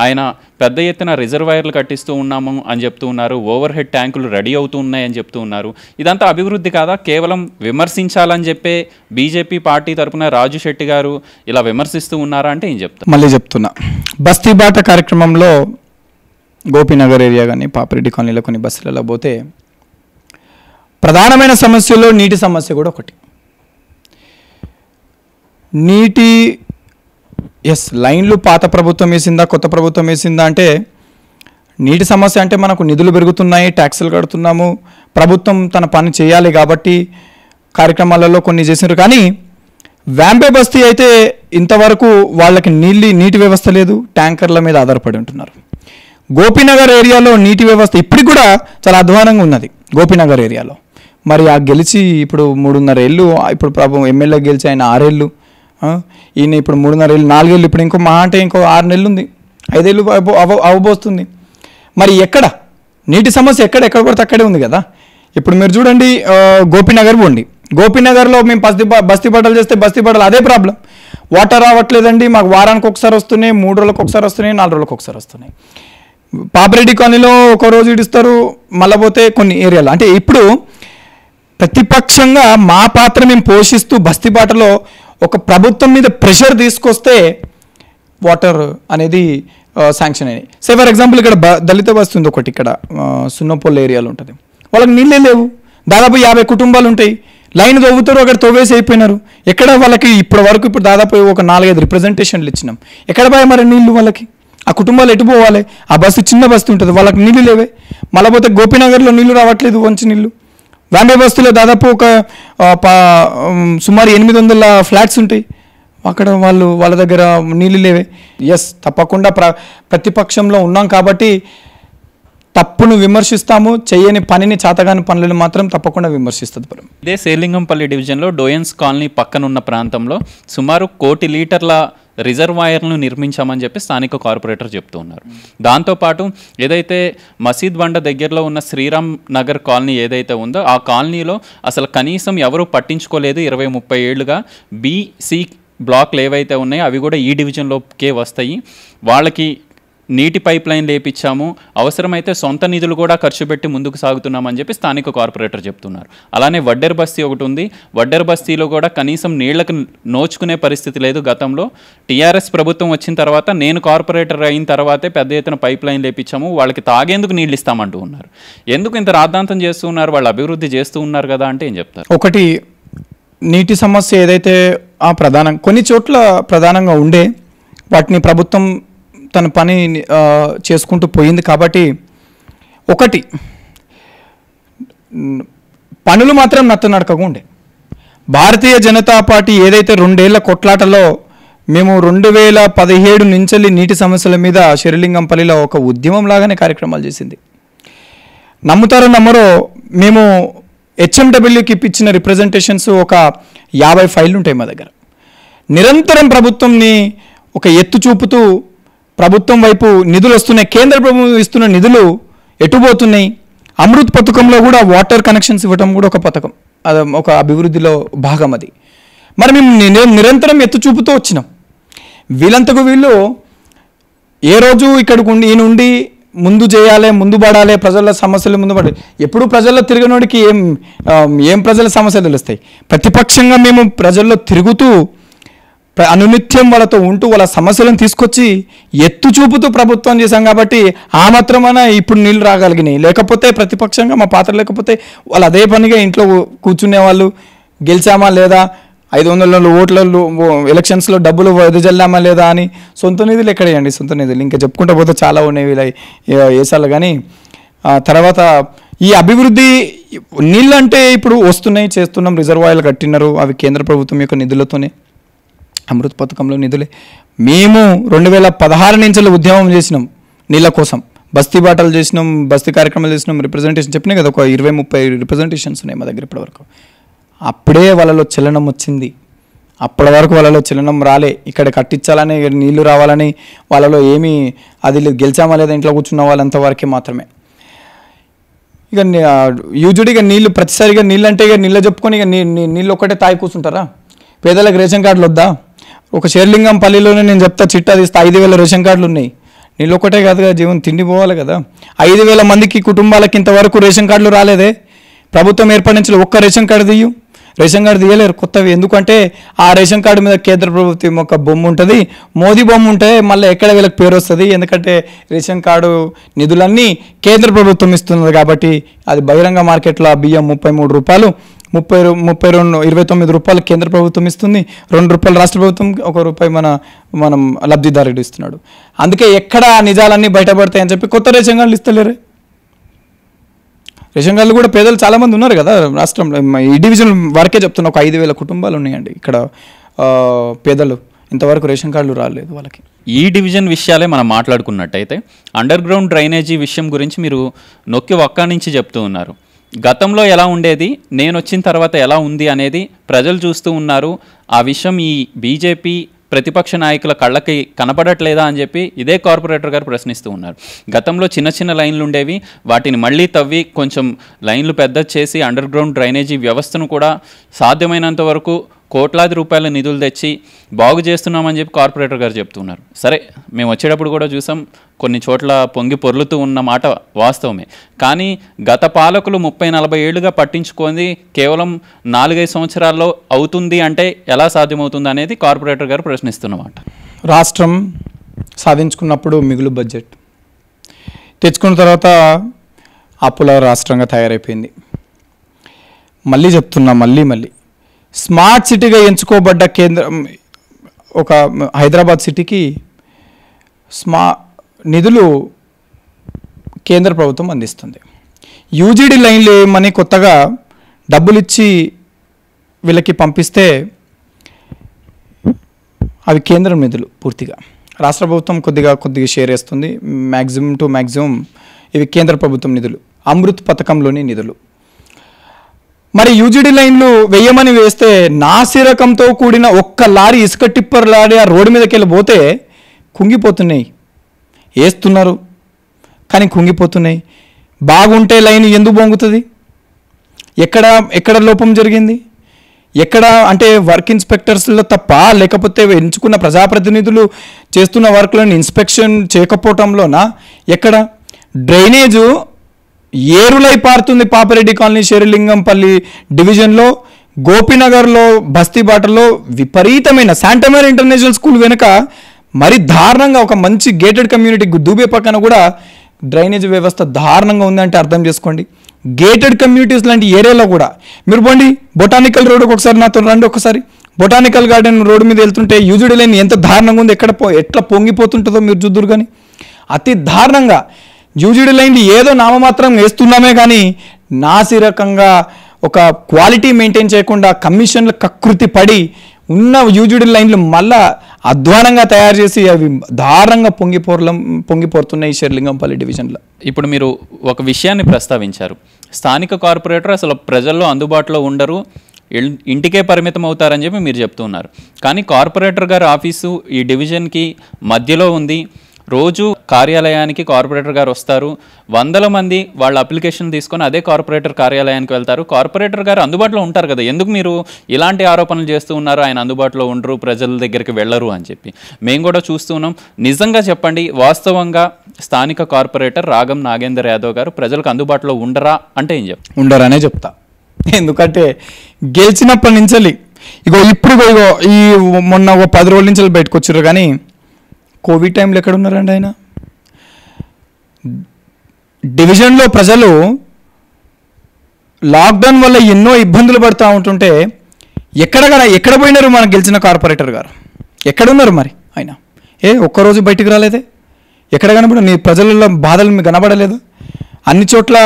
ఆయన పెద్ద ఎత్తున రిజర్వాయర్లు కట్టిస్తూ ఉన్నాము అని చెప్తూ ఉన్నారు, ఓవర్ హెడ్ ట్యాంకులు రెడీ అవుతూ ఉన్నాయని చెప్తూ ఉన్నారు. ఇదంతా అభివృద్ధి కాదా? కేవలం విమర్శించాలని చెప్పే బీజేపీ పార్టీ తరఫున రాజు శెట్టి గారు ఇలా విమర్శిస్తూ ఉన్నారా అంటే ఏం చెప్తాను. మళ్ళీ చెప్తున్నా, బస్తీబాట కార్యక్రమంలో గోపీనగర్ ఏరియా కానీ పాపిరెడ్డి కాలనీలో కొన్ని బస్సులలో పోతే ప్రధానమైన సమస్యల్లో నీటి సమస్య కూడా ఒకటి. నీటి లైన్లు పాత ప్రభుత్వం వేసిందా కొత్త ప్రభుత్వం వేసిందా అంటే, నీటి సమస్య అంటే మనకు నిధులు పెరుగుతున్నాయి, ట్యాక్సులు కడుతున్నాము, ప్రభుత్వం తన పని చేయాలి కాబట్టి కార్యక్రమాలలో కొన్ని చేసినారు. కానీ వ్యాంపే బస్తీ అయితే ఇంతవరకు వాళ్ళకి నీటి వ్యవస్థ లేదు, ట్యాంకర్ల మీద ఆధారపడి ఉంటున్నారు. గోపీనగర్ ఏరియాలో నీటి వ్యవస్థ ఇప్పటికి కూడా చాలా అధ్వానంగా ఉన్నది గోపీనగర్ ఏరియాలో. మరి ఆ గెలిచి ఇప్పుడు 3.5 ఏళ్ళు, ఇప్పుడు ఎమ్మెల్యే గెలిచి ఆయన 6 ఏళ్ళు, ఈయన ఇప్పుడు 3.5 ఏళ్ళు, 4 ఏళ్ళు, ఇప్పుడు ఇంకో మా అంటే ఇంకో 6 నెలలు ఉంది, 5 ఏళ్ళు అవబోస్తుంది. మరి ఎక్కడ నీటి సమస్య ఎక్కడ పడితే అక్కడే ఉంది కదా. ఇప్పుడు మీరు చూడండి, గోపీనగర్ పోండి, గోపీనగర్లో మేము బస్తీ బట్టలు చేస్తే బస్తీ బట్టలు అదే ప్రాబ్లం. వాటర్ రావట్లేదండి మాకు, వారానికి ఒకసారి వస్తున్నాయి, 3 రోజులకు ఒకసారి వస్తున్నాయి, 4 రోజులకు ఒకసారి వస్తున్నాయి. పాపిరెడ్డి కాలనీలో ఒక రోజు ఇడుస్తారు, మళ్ళీ పోతే కొన్ని ఏరియాలు. అంటే ఇప్పుడు ప్రతిపక్షంగా మా పాత్ర మేము పోషిస్తూ బస్తీబాటలో ఒక ప్రభుత్వం మీద ప్రెషర్ తీసుకొస్తే వాటర్ అనేది శాంక్షన్ అయినాయి. సే ఫర్ ఎగ్జాంపుల్ ఇక్కడ దళిత బస్తీ ఉంది ఒకటి, ఇక్కడ సున్నపొల్ల ఏరియాలో ఉంటుంది, వాళ్ళకి నీళ్ళే లేవు. దాదాపు 50 కుటుంబాలు ఉంటాయి, లైన్ తవ్వుతారు, అక్కడ తవ్వేసి అయిపోయినారు. ఎక్కడ వాళ్ళకి ఇప్పుడు దాదాపు ఒక 4-5 రిప్రజెంటేషన్లు ఇచ్చినాం, ఎక్కడ పోయా మరి నీళ్ళు? వాళ్ళకి ఆ కుటుంబాలు ఎటు పోవాలి? ఆ బస్సు చిన్న బస్సు ఉంటుంది, వాళ్ళకి నీళ్ళు లేవే. మళ్ళీ పోతే గోపీనగర్లో నీళ్లు రావట్లేదు, మంచి నీళ్ళు. వ్యాంబే బస్తీలో దాదాపు ఒక సుమారు 800 ఫ్లాట్స్ ఉంటాయి, అక్కడ వాళ్ళ దగ్గర నీళ్ళు లేవే. ఎస్, తప్పకుండా ప్రతిపక్షంలో ఉన్నాం కాబట్టి తప్పును విమర్శిస్తాము, చేయని పనిని, చేతగాని పనులను మాత్రం తప్పకుండా విమర్శిస్తుంది. ఇదే సేలింగంపల్లి డివిజన్లో డోయన్స్ కాలనీ పక్కనున్న ప్రాంతంలో సుమారు 1 కోటి లీటర్ల రిజర్వాయర్లను నిర్మించామని చెప్పి స్థానిక కార్పొరేటర్ చెప్తూ ఉన్నారు. దాంతోపాటు ఏదైతే మసీద్ బండ దగ్గరలో ఉన్న శ్రీరామ్ నగర్ కాలనీ ఏదైతే ఉందో ఆ కాలనీలో అసలు కనీసం ఎవరూ పట్టించుకోలేదు. 20-30 ఏళ్లుగా బీసీ బ్లాక్లు ఏవైతే ఉన్నాయో అవి కూడా ఈ డివిజన్లోకే వస్తాయి. వాళ్ళకి నీటి పైప్ లైన్ లేపించాము, అవసరమైతే సొంత నిధులు కూడా ఖర్చు పెట్టి ముందుకు సాగుతున్నామని చెప్పి స్థానిక కార్పొరేటర్ చెప్తున్నారు. అలానే వడ్డెర్ బస్తీ ఒకటి ఉంది, వడ్డెర్ బస్తీలో కూడా కనీసం నీళ్లకు నోచుకునే పరిస్థితి లేదు. గతంలో టీఆర్ఎస్ ప్రభుత్వం వచ్చిన తర్వాత, నేను కార్పొరేటర్ అయిన తర్వాతే పెద్ద ఎత్తున పైప్ లైన్ లేపించాము, వాళ్ళకి తాగేందుకు నీళ్ళు ఇస్తామంటూ ఉన్నారు. ఎందుకు ఇంత రాద్ధాంతం చేస్తూ ఉన్నారు? వాళ్ళు అభివృద్ధి చేస్తూ ఉన్నారు కదా అంటే ఏం చెప్తారు? ఒకటి, నీటి సమస్య ఏదైతే ఆ ప్రధానంగా కొన్ని చోట్ల ప్రధానంగా ఉండే వాటిని ప్రభుత్వం తన పని చేసుకుంటూ పోయింది కాబట్టి, ఒకటి పనులు మాత్రం నత్తనడకగా ఉండే. భారతీయ జనతా పార్టీ ఏదైతే 2 ఏళ్ల కొట్లాటలో మేము 2017 నుంచి నీటి సమస్యల మీద శిరలింగంపల్లిలో ఒక ఉద్యమం లాగానే కార్యక్రమాలు చేసింది. నమ్ముతారో నమ్మరో, మేము హెచ్ఎండబ్ల్యూకి ఇప్పించిన రిప్రజెంటేషన్స్ ఒక 50 ఫైళ్ళు ఉంటాయి మా దగ్గర. నిరంతరం ప్రభుత్వంని ఒక ఎత్తు చూపుతూ, ప్రభుత్వం వైపు నిధులు వస్తున్నాయి, కేంద్ర ప్రభుత్వం ఇస్తున్న నిధులు ఎటుపోతున్నాయి. అమృత్ పథకంలో కూడా వాటర్ కనెక్షన్స్ ఇవ్వడం కూడా ఒక పథకం, అది ఒక అభివృద్ధిలో భాగం. అది మరి మేము నిరంతరం ఎత్తు చూపుతూ వచ్చినాం. వీళ్ళంతకు వీళ్ళు ఏ రోజు ఇక్కడికి నుండి ముందు చేయాలి, ముందు పడాలి, ప్రజల సమస్యలు ముందు పడాలి. ఎప్పుడు ప్రజల్లో తిరిగినోడికి ఏం ప్రజల సమస్యలు తెలుస్తాయి? ప్రతిపక్షంగా మేము ప్రజల్లో తిరుగుతూ, అనునిత్యం వాళ్ళతో ఉంటూ, వాళ్ళ సమస్యలను తీసుకొచ్చి ఎత్తు చూపుతూ ప్రభుత్వం చేశాం కాబట్టి ఆ మాత్రమైనా ఇప్పుడు నీళ్ళు రాగలిగినాయి. లేకపోతే ప్రతిపక్షంగా మా పాత్ర లేకపోతే వాళ్ళు అదే పనిగా ఇంట్లో కూర్చునేవాళ్ళు. గెలిచామా లేదా, 500 ఓట్లలో ఎలక్షన్స్లో డబ్బులు వదిలిజల్లామా లేదా అని సొంత నిధులు ఎక్కడేయండి, సొంత నిధులు ఇంకా చెప్పుకుంటూ పోతే చాలా ఉన్నాయి ఇలా వేసాలు. కానీ తర్వాత ఈ అభివృద్ధి నీళ్ళంటే ఇప్పుడు వస్తున్నాయి, చేస్తున్నాం, రిజర్వాయర్లు కట్టినారు, అవి కేంద్ర ప్రభుత్వం యొక్క నిధులతోనే. అమృత్ పథకంలో నిధులే. మేము 2016 నుంచి ఉద్యమం చేసినాం నీళ్ళ కోసం, బస్తీ బాటలు చేసినాం, బస్తీ కార్యక్రమాలు చేసినాం, రిప్రజెంటేషన్ చెప్పినాయి కదా, ఒక 20-30 రిప్రజెంటేషన్స్ ఉన్నాయి మా దగ్గర ఇప్పటివరకు. అప్పుడే వాళ్ళలో చలనం వచ్చింది, అప్పటి వరకు వాళ్ళలో చలనం రాలే. ఇక్కడ కట్టించాలని, నీళ్లు రావాలని వాళ్ళలో ఏమీ అది గెలిచామా లేదా, ఇంట్లో కూర్చున్న వాళ్ళంత వరకే మాత్రమే. ఇక యూజువల్గా నీళ్ళు ప్రతిసారిగా నీళ్ళు అంటే ఇక నీళ్ళ చెప్పుకొని ఇక నీళ్ళు ఒక్కటే తాగి కూర్చుంటారా? పేదలకు రేషన్ కార్డులు వద్దా? ఒక షేర్లింగం పల్లిలోనే నేను చెప్తా, చిట్టా తీస్తా, 5000 రేషన్ కార్డులు ఉన్నాయి. నీళ్ళు ఒక్కటే కాదు కదా జీవనం, తిండి పోవాలి కదా. 5000 మందికి కుటుంబాలకి ఇంతవరకు రేషన్ కార్డులు రాలేదే. ప్రభుత్వం ఏర్పడించిన ఒక్క రేషన్ కార్డు తీయు, రేషన్ కార్డు తీయలేరు కొత్తవి. ఎందుకంటే ఆ రేషన్ కార్డు మీద కేంద్ర ప్రభుత్వం ఒక బొమ్మ ఉంటుంది, మోదీ బొమ్మ ఉంటే మళ్ళీ ఎక్కడ వీళ్ళకి పేరు వస్తుంది. ఎందుకంటే రేషన్ కార్డు నిధులన్నీ కేంద్ర ప్రభుత్వం ఇస్తున్నది కాబట్టి. అది బహిరంగ మార్కెట్లో బియ్యం 33 రూపాయలు, 29 రూపాయలు కేంద్ర ప్రభుత్వం ఇస్తుంది, 2 రూపాయలు రాష్ట్ర ప్రభుత్వం, 1 రూపాయి మనం లబ్ధిదారుడు ఇస్తున్నాడు. అందుకే ఎక్కడ నిజాలన్నీ బయటపడతాయని చెప్పి కొత్త రేషన్ కార్డులు ఇస్తలేరు. రేషన్ కార్డులు కూడా పేదలు చాలామంది ఉన్నారు కదా రాష్ట్రంలో. ఈ డివిజన్ వరకే చెప్తున్నా, ఒక 5000 కుటుంబాలు ఉన్నాయండి ఇక్కడ పేదలు, ఇంతవరకు రేషన్ కార్డులు రాలేదు వాళ్ళకి. ఈ డివిజన్ విషయాలే మనం మాట్లాడుకున్నట్టయితే అండర్ గ్రౌండ్ డ్రైనేజీ విషయం గురించి మీరు నొక్కి ఒక్క నుంచి చెప్తూ ఉన్నారు. గతంలో ఎలా ఉండేది, నేను వచ్చిన తర్వాత ఎలా ఉంది అనేది ప్రజలు చూస్తూ ఉన్నారు. ఆ విషయం ఈ బీజేపీ ప్రతిపక్ష నాయకుల కళ్ళకి కనపడట్లేదా అని చెప్పి ఇదే కార్పొరేటర్ గారు ప్రశ్నిస్తూ ఉన్నారు. గతంలో చిన్న చిన్న లైన్లు ఉండేవి, వాటిని మళ్ళీ తవ్వి కొంచెం లైన్లు పెద్ద చేసి అండర్ గ్రౌండ్ డ్రైనేజీ వ్యవస్థను కూడా సాధ్యమైనంత వరకు కోట్లాది రూపాయల నిధులు తెచ్చి బాగు చేస్తున్నామని చెప్పి కార్పొరేటర్ గారు చెప్తున్నారు. సరే, మేము వచ్చేటప్పుడు కూడా చూసాం, కొన్ని చోట్ల పొంగి పొర్లుతూ ఉన్న మాట వాస్తవమే. కానీ గత పాలకులు 30-40 ఏళ్ళుగా పట్టించుకొని కేవలం 4-5 సంవత్సరాల్లో అవుతుంది అంటే ఎలా సాధ్యమవుతుంది అనేది కార్పొరేటర్ గారు ప్రశ్నిస్తున్నమాట. రాష్ట్రం సాధించుకున్నప్పుడు మిగులు బడ్జెట్ తెచ్చుకున్న తర్వాత అప్పుల రాష్ట్రంగా తయారైపోయింది. మళ్ళీ చెప్తున్నా, మళ్ళీ స్మార్ట్ సిటీగా ఎంచుకోబడ్డ కేంద్రం ఒక హైదరాబాద్ సిటీకి నిధులు కేంద్ర ప్రభుత్వం అందిస్తుంది. యూజీడీ లైన్లు ఏమని కొత్తగా డబ్బులు ఇచ్చి వీళ్ళకి పంపిస్తే అవి కేంద్రం నిధులు పూర్తిగా, రాష్ట్ర ప్రభుత్వం కొద్దిగా షేర్ వేస్తుంది. మ్యాక్సిమం టు మ్యాక్సిమం ఇవి కేంద్ర ప్రభుత్వం నిధులు, అమృత్ పథకంలోని నిధులు. మరి యూజీడీ లైన్లు వేయమని వేస్తే నాసిరకంతో కూడిన ఒక్క లారీ, ఇసుక టిప్పర్ లారీ ఆ రోడ్డు మీదకి వెళ్ళిపోతే కుంగిపోతున్నాయి. వేస్తున్నారు కానీ కుంగిపోతున్నాయి. బాగుంటే లైన్ ఎందుకు బొంగుతుంది? ఎక్కడ లోపం జరిగింది? ఎక్కడ అంటే వర్క్ ఇన్స్పెక్టర్స్లో తప్ప, లేకపోతే ఎంచుకున్న ప్రజాప్రతినిధులు చేస్తున్న వర్క్లను ఇన్స్పెక్షన్ చేయకపోవటంలోనా? ఎక్కడ డ్రైనేజు ఏరులై పారుతుంది పాపిరెడ్డి కాలనీ, షేరులింగంపల్లి డివిజన్లో, గోపీనగర్లో, బస్తీబాటలో విపరీతమైన శాంటమేర్ ఇంటర్నేషనల్ స్కూల్ వెనుక మరి దారుణంగా, ఒక మంచి గేటెడ్ కమ్యూనిటీ దూబే పక్కన కూడా డ్రైనేజ్ వ్యవస్థ దారుణంగా ఉందంటే అర్థం చేసుకోండి. గేటెడ్ కమ్యూనిటీస్ లాంటి ఏరియాలో కూడా మీరు పోండి, బొటానికల్ రోడ్డుకి ఒకసారి నాతో రండి, ఒకసారి బొటానికల్ గార్డెన్ రోడ్డు మీద వెళ్తుంటే యూజువల్ లైన్ ఎంత దారుణంగా ఉంది, ఎట్లా పొంగిపోతుంటుందో మీరు చూద్దురు. కానీ అతి దారుణంగా యూజీడీ లైన్లు ఏదో నామమాత్రం వేస్తున్నామే కానీ నాసిరకంగా ఒక క్వాలిటీ మెయింటైన్ చేయకుండా కమిషన్లు కకృతి పడి ఉన్న యూజీడీ లైన్లు మళ్ళా అధ్వానంగా తయారు చేసి అవి దారుణంగా పొంగిపోతున్నాయి షేర్లింగంపల్లి డివిజన్లో. ఇప్పుడు మీరు ఒక విషయాన్ని ప్రస్తావించారు, స్థానిక కార్పొరేటర్ అసలు ప్రజల్లో అందుబాటులో ఉండరు, ఇంటికే పరిమితం అవుతారని చెప్పి మీరు చెప్తున్నారు. కానీ కార్పొరేటర్ గారి ఆఫీసు ఈ డివిజన్కి మధ్యలో ఉంది. రోజు కార్యాలయానికి కార్పొరేటర్ గారు వస్తారు, 100 మంది వాళ్ళ అప్లికేషన్ తీసుకొని అదే కార్పొరేటర్ కార్యాలయానికి వెళ్తారు. కార్పొరేటర్ గారు అందుబాటులో ఉంటారు కదా, ఎందుకు మీరు ఇలాంటి ఆరోపణలు చేస్తూ ఉన్నారు? ఆయన అందుబాటులో ఉండరు, ప్రజల దగ్గరికి వెళ్ళరు అని చెప్పి మేము కూడా చూస్తున్నాం. నిజంగా చెప్పండి, వాస్తవంగా స్థానిక కార్పొరేటర్ రాగం నాగేందర్ యాదవ్ గారు ప్రజలకు అందుబాటులో ఉండరా అంటే ఏం చెప్తారు? ఉండరనే చెప్తా. ఎందుకంటే గెలిచినప్పటి నుంచి ఇగో ఈ మొన్న ఒక 10 రోజుల నుంచి బయటకు వచ్చారు, కానీ కోవిడ్ టైంలో ఎక్కడున్నారండి ఆయన? డివిజన్లో ప్రజలు లాక్డౌన్ వల్ల ఎన్నో ఇబ్బందులు పడుతూ ఉంటుంటే ఎక్కడ పోయినారు మనకు గెలిచిన కార్పొరేటర్ గారు? ఎక్కడున్నారు మరి ఆయన? ఒక్కరోజు బయటికి రాలేదే, ఎక్కడ కనబడ, నీ ప్రజల బాధలు మీకు కనబడలేదు? అన్ని చోట్ల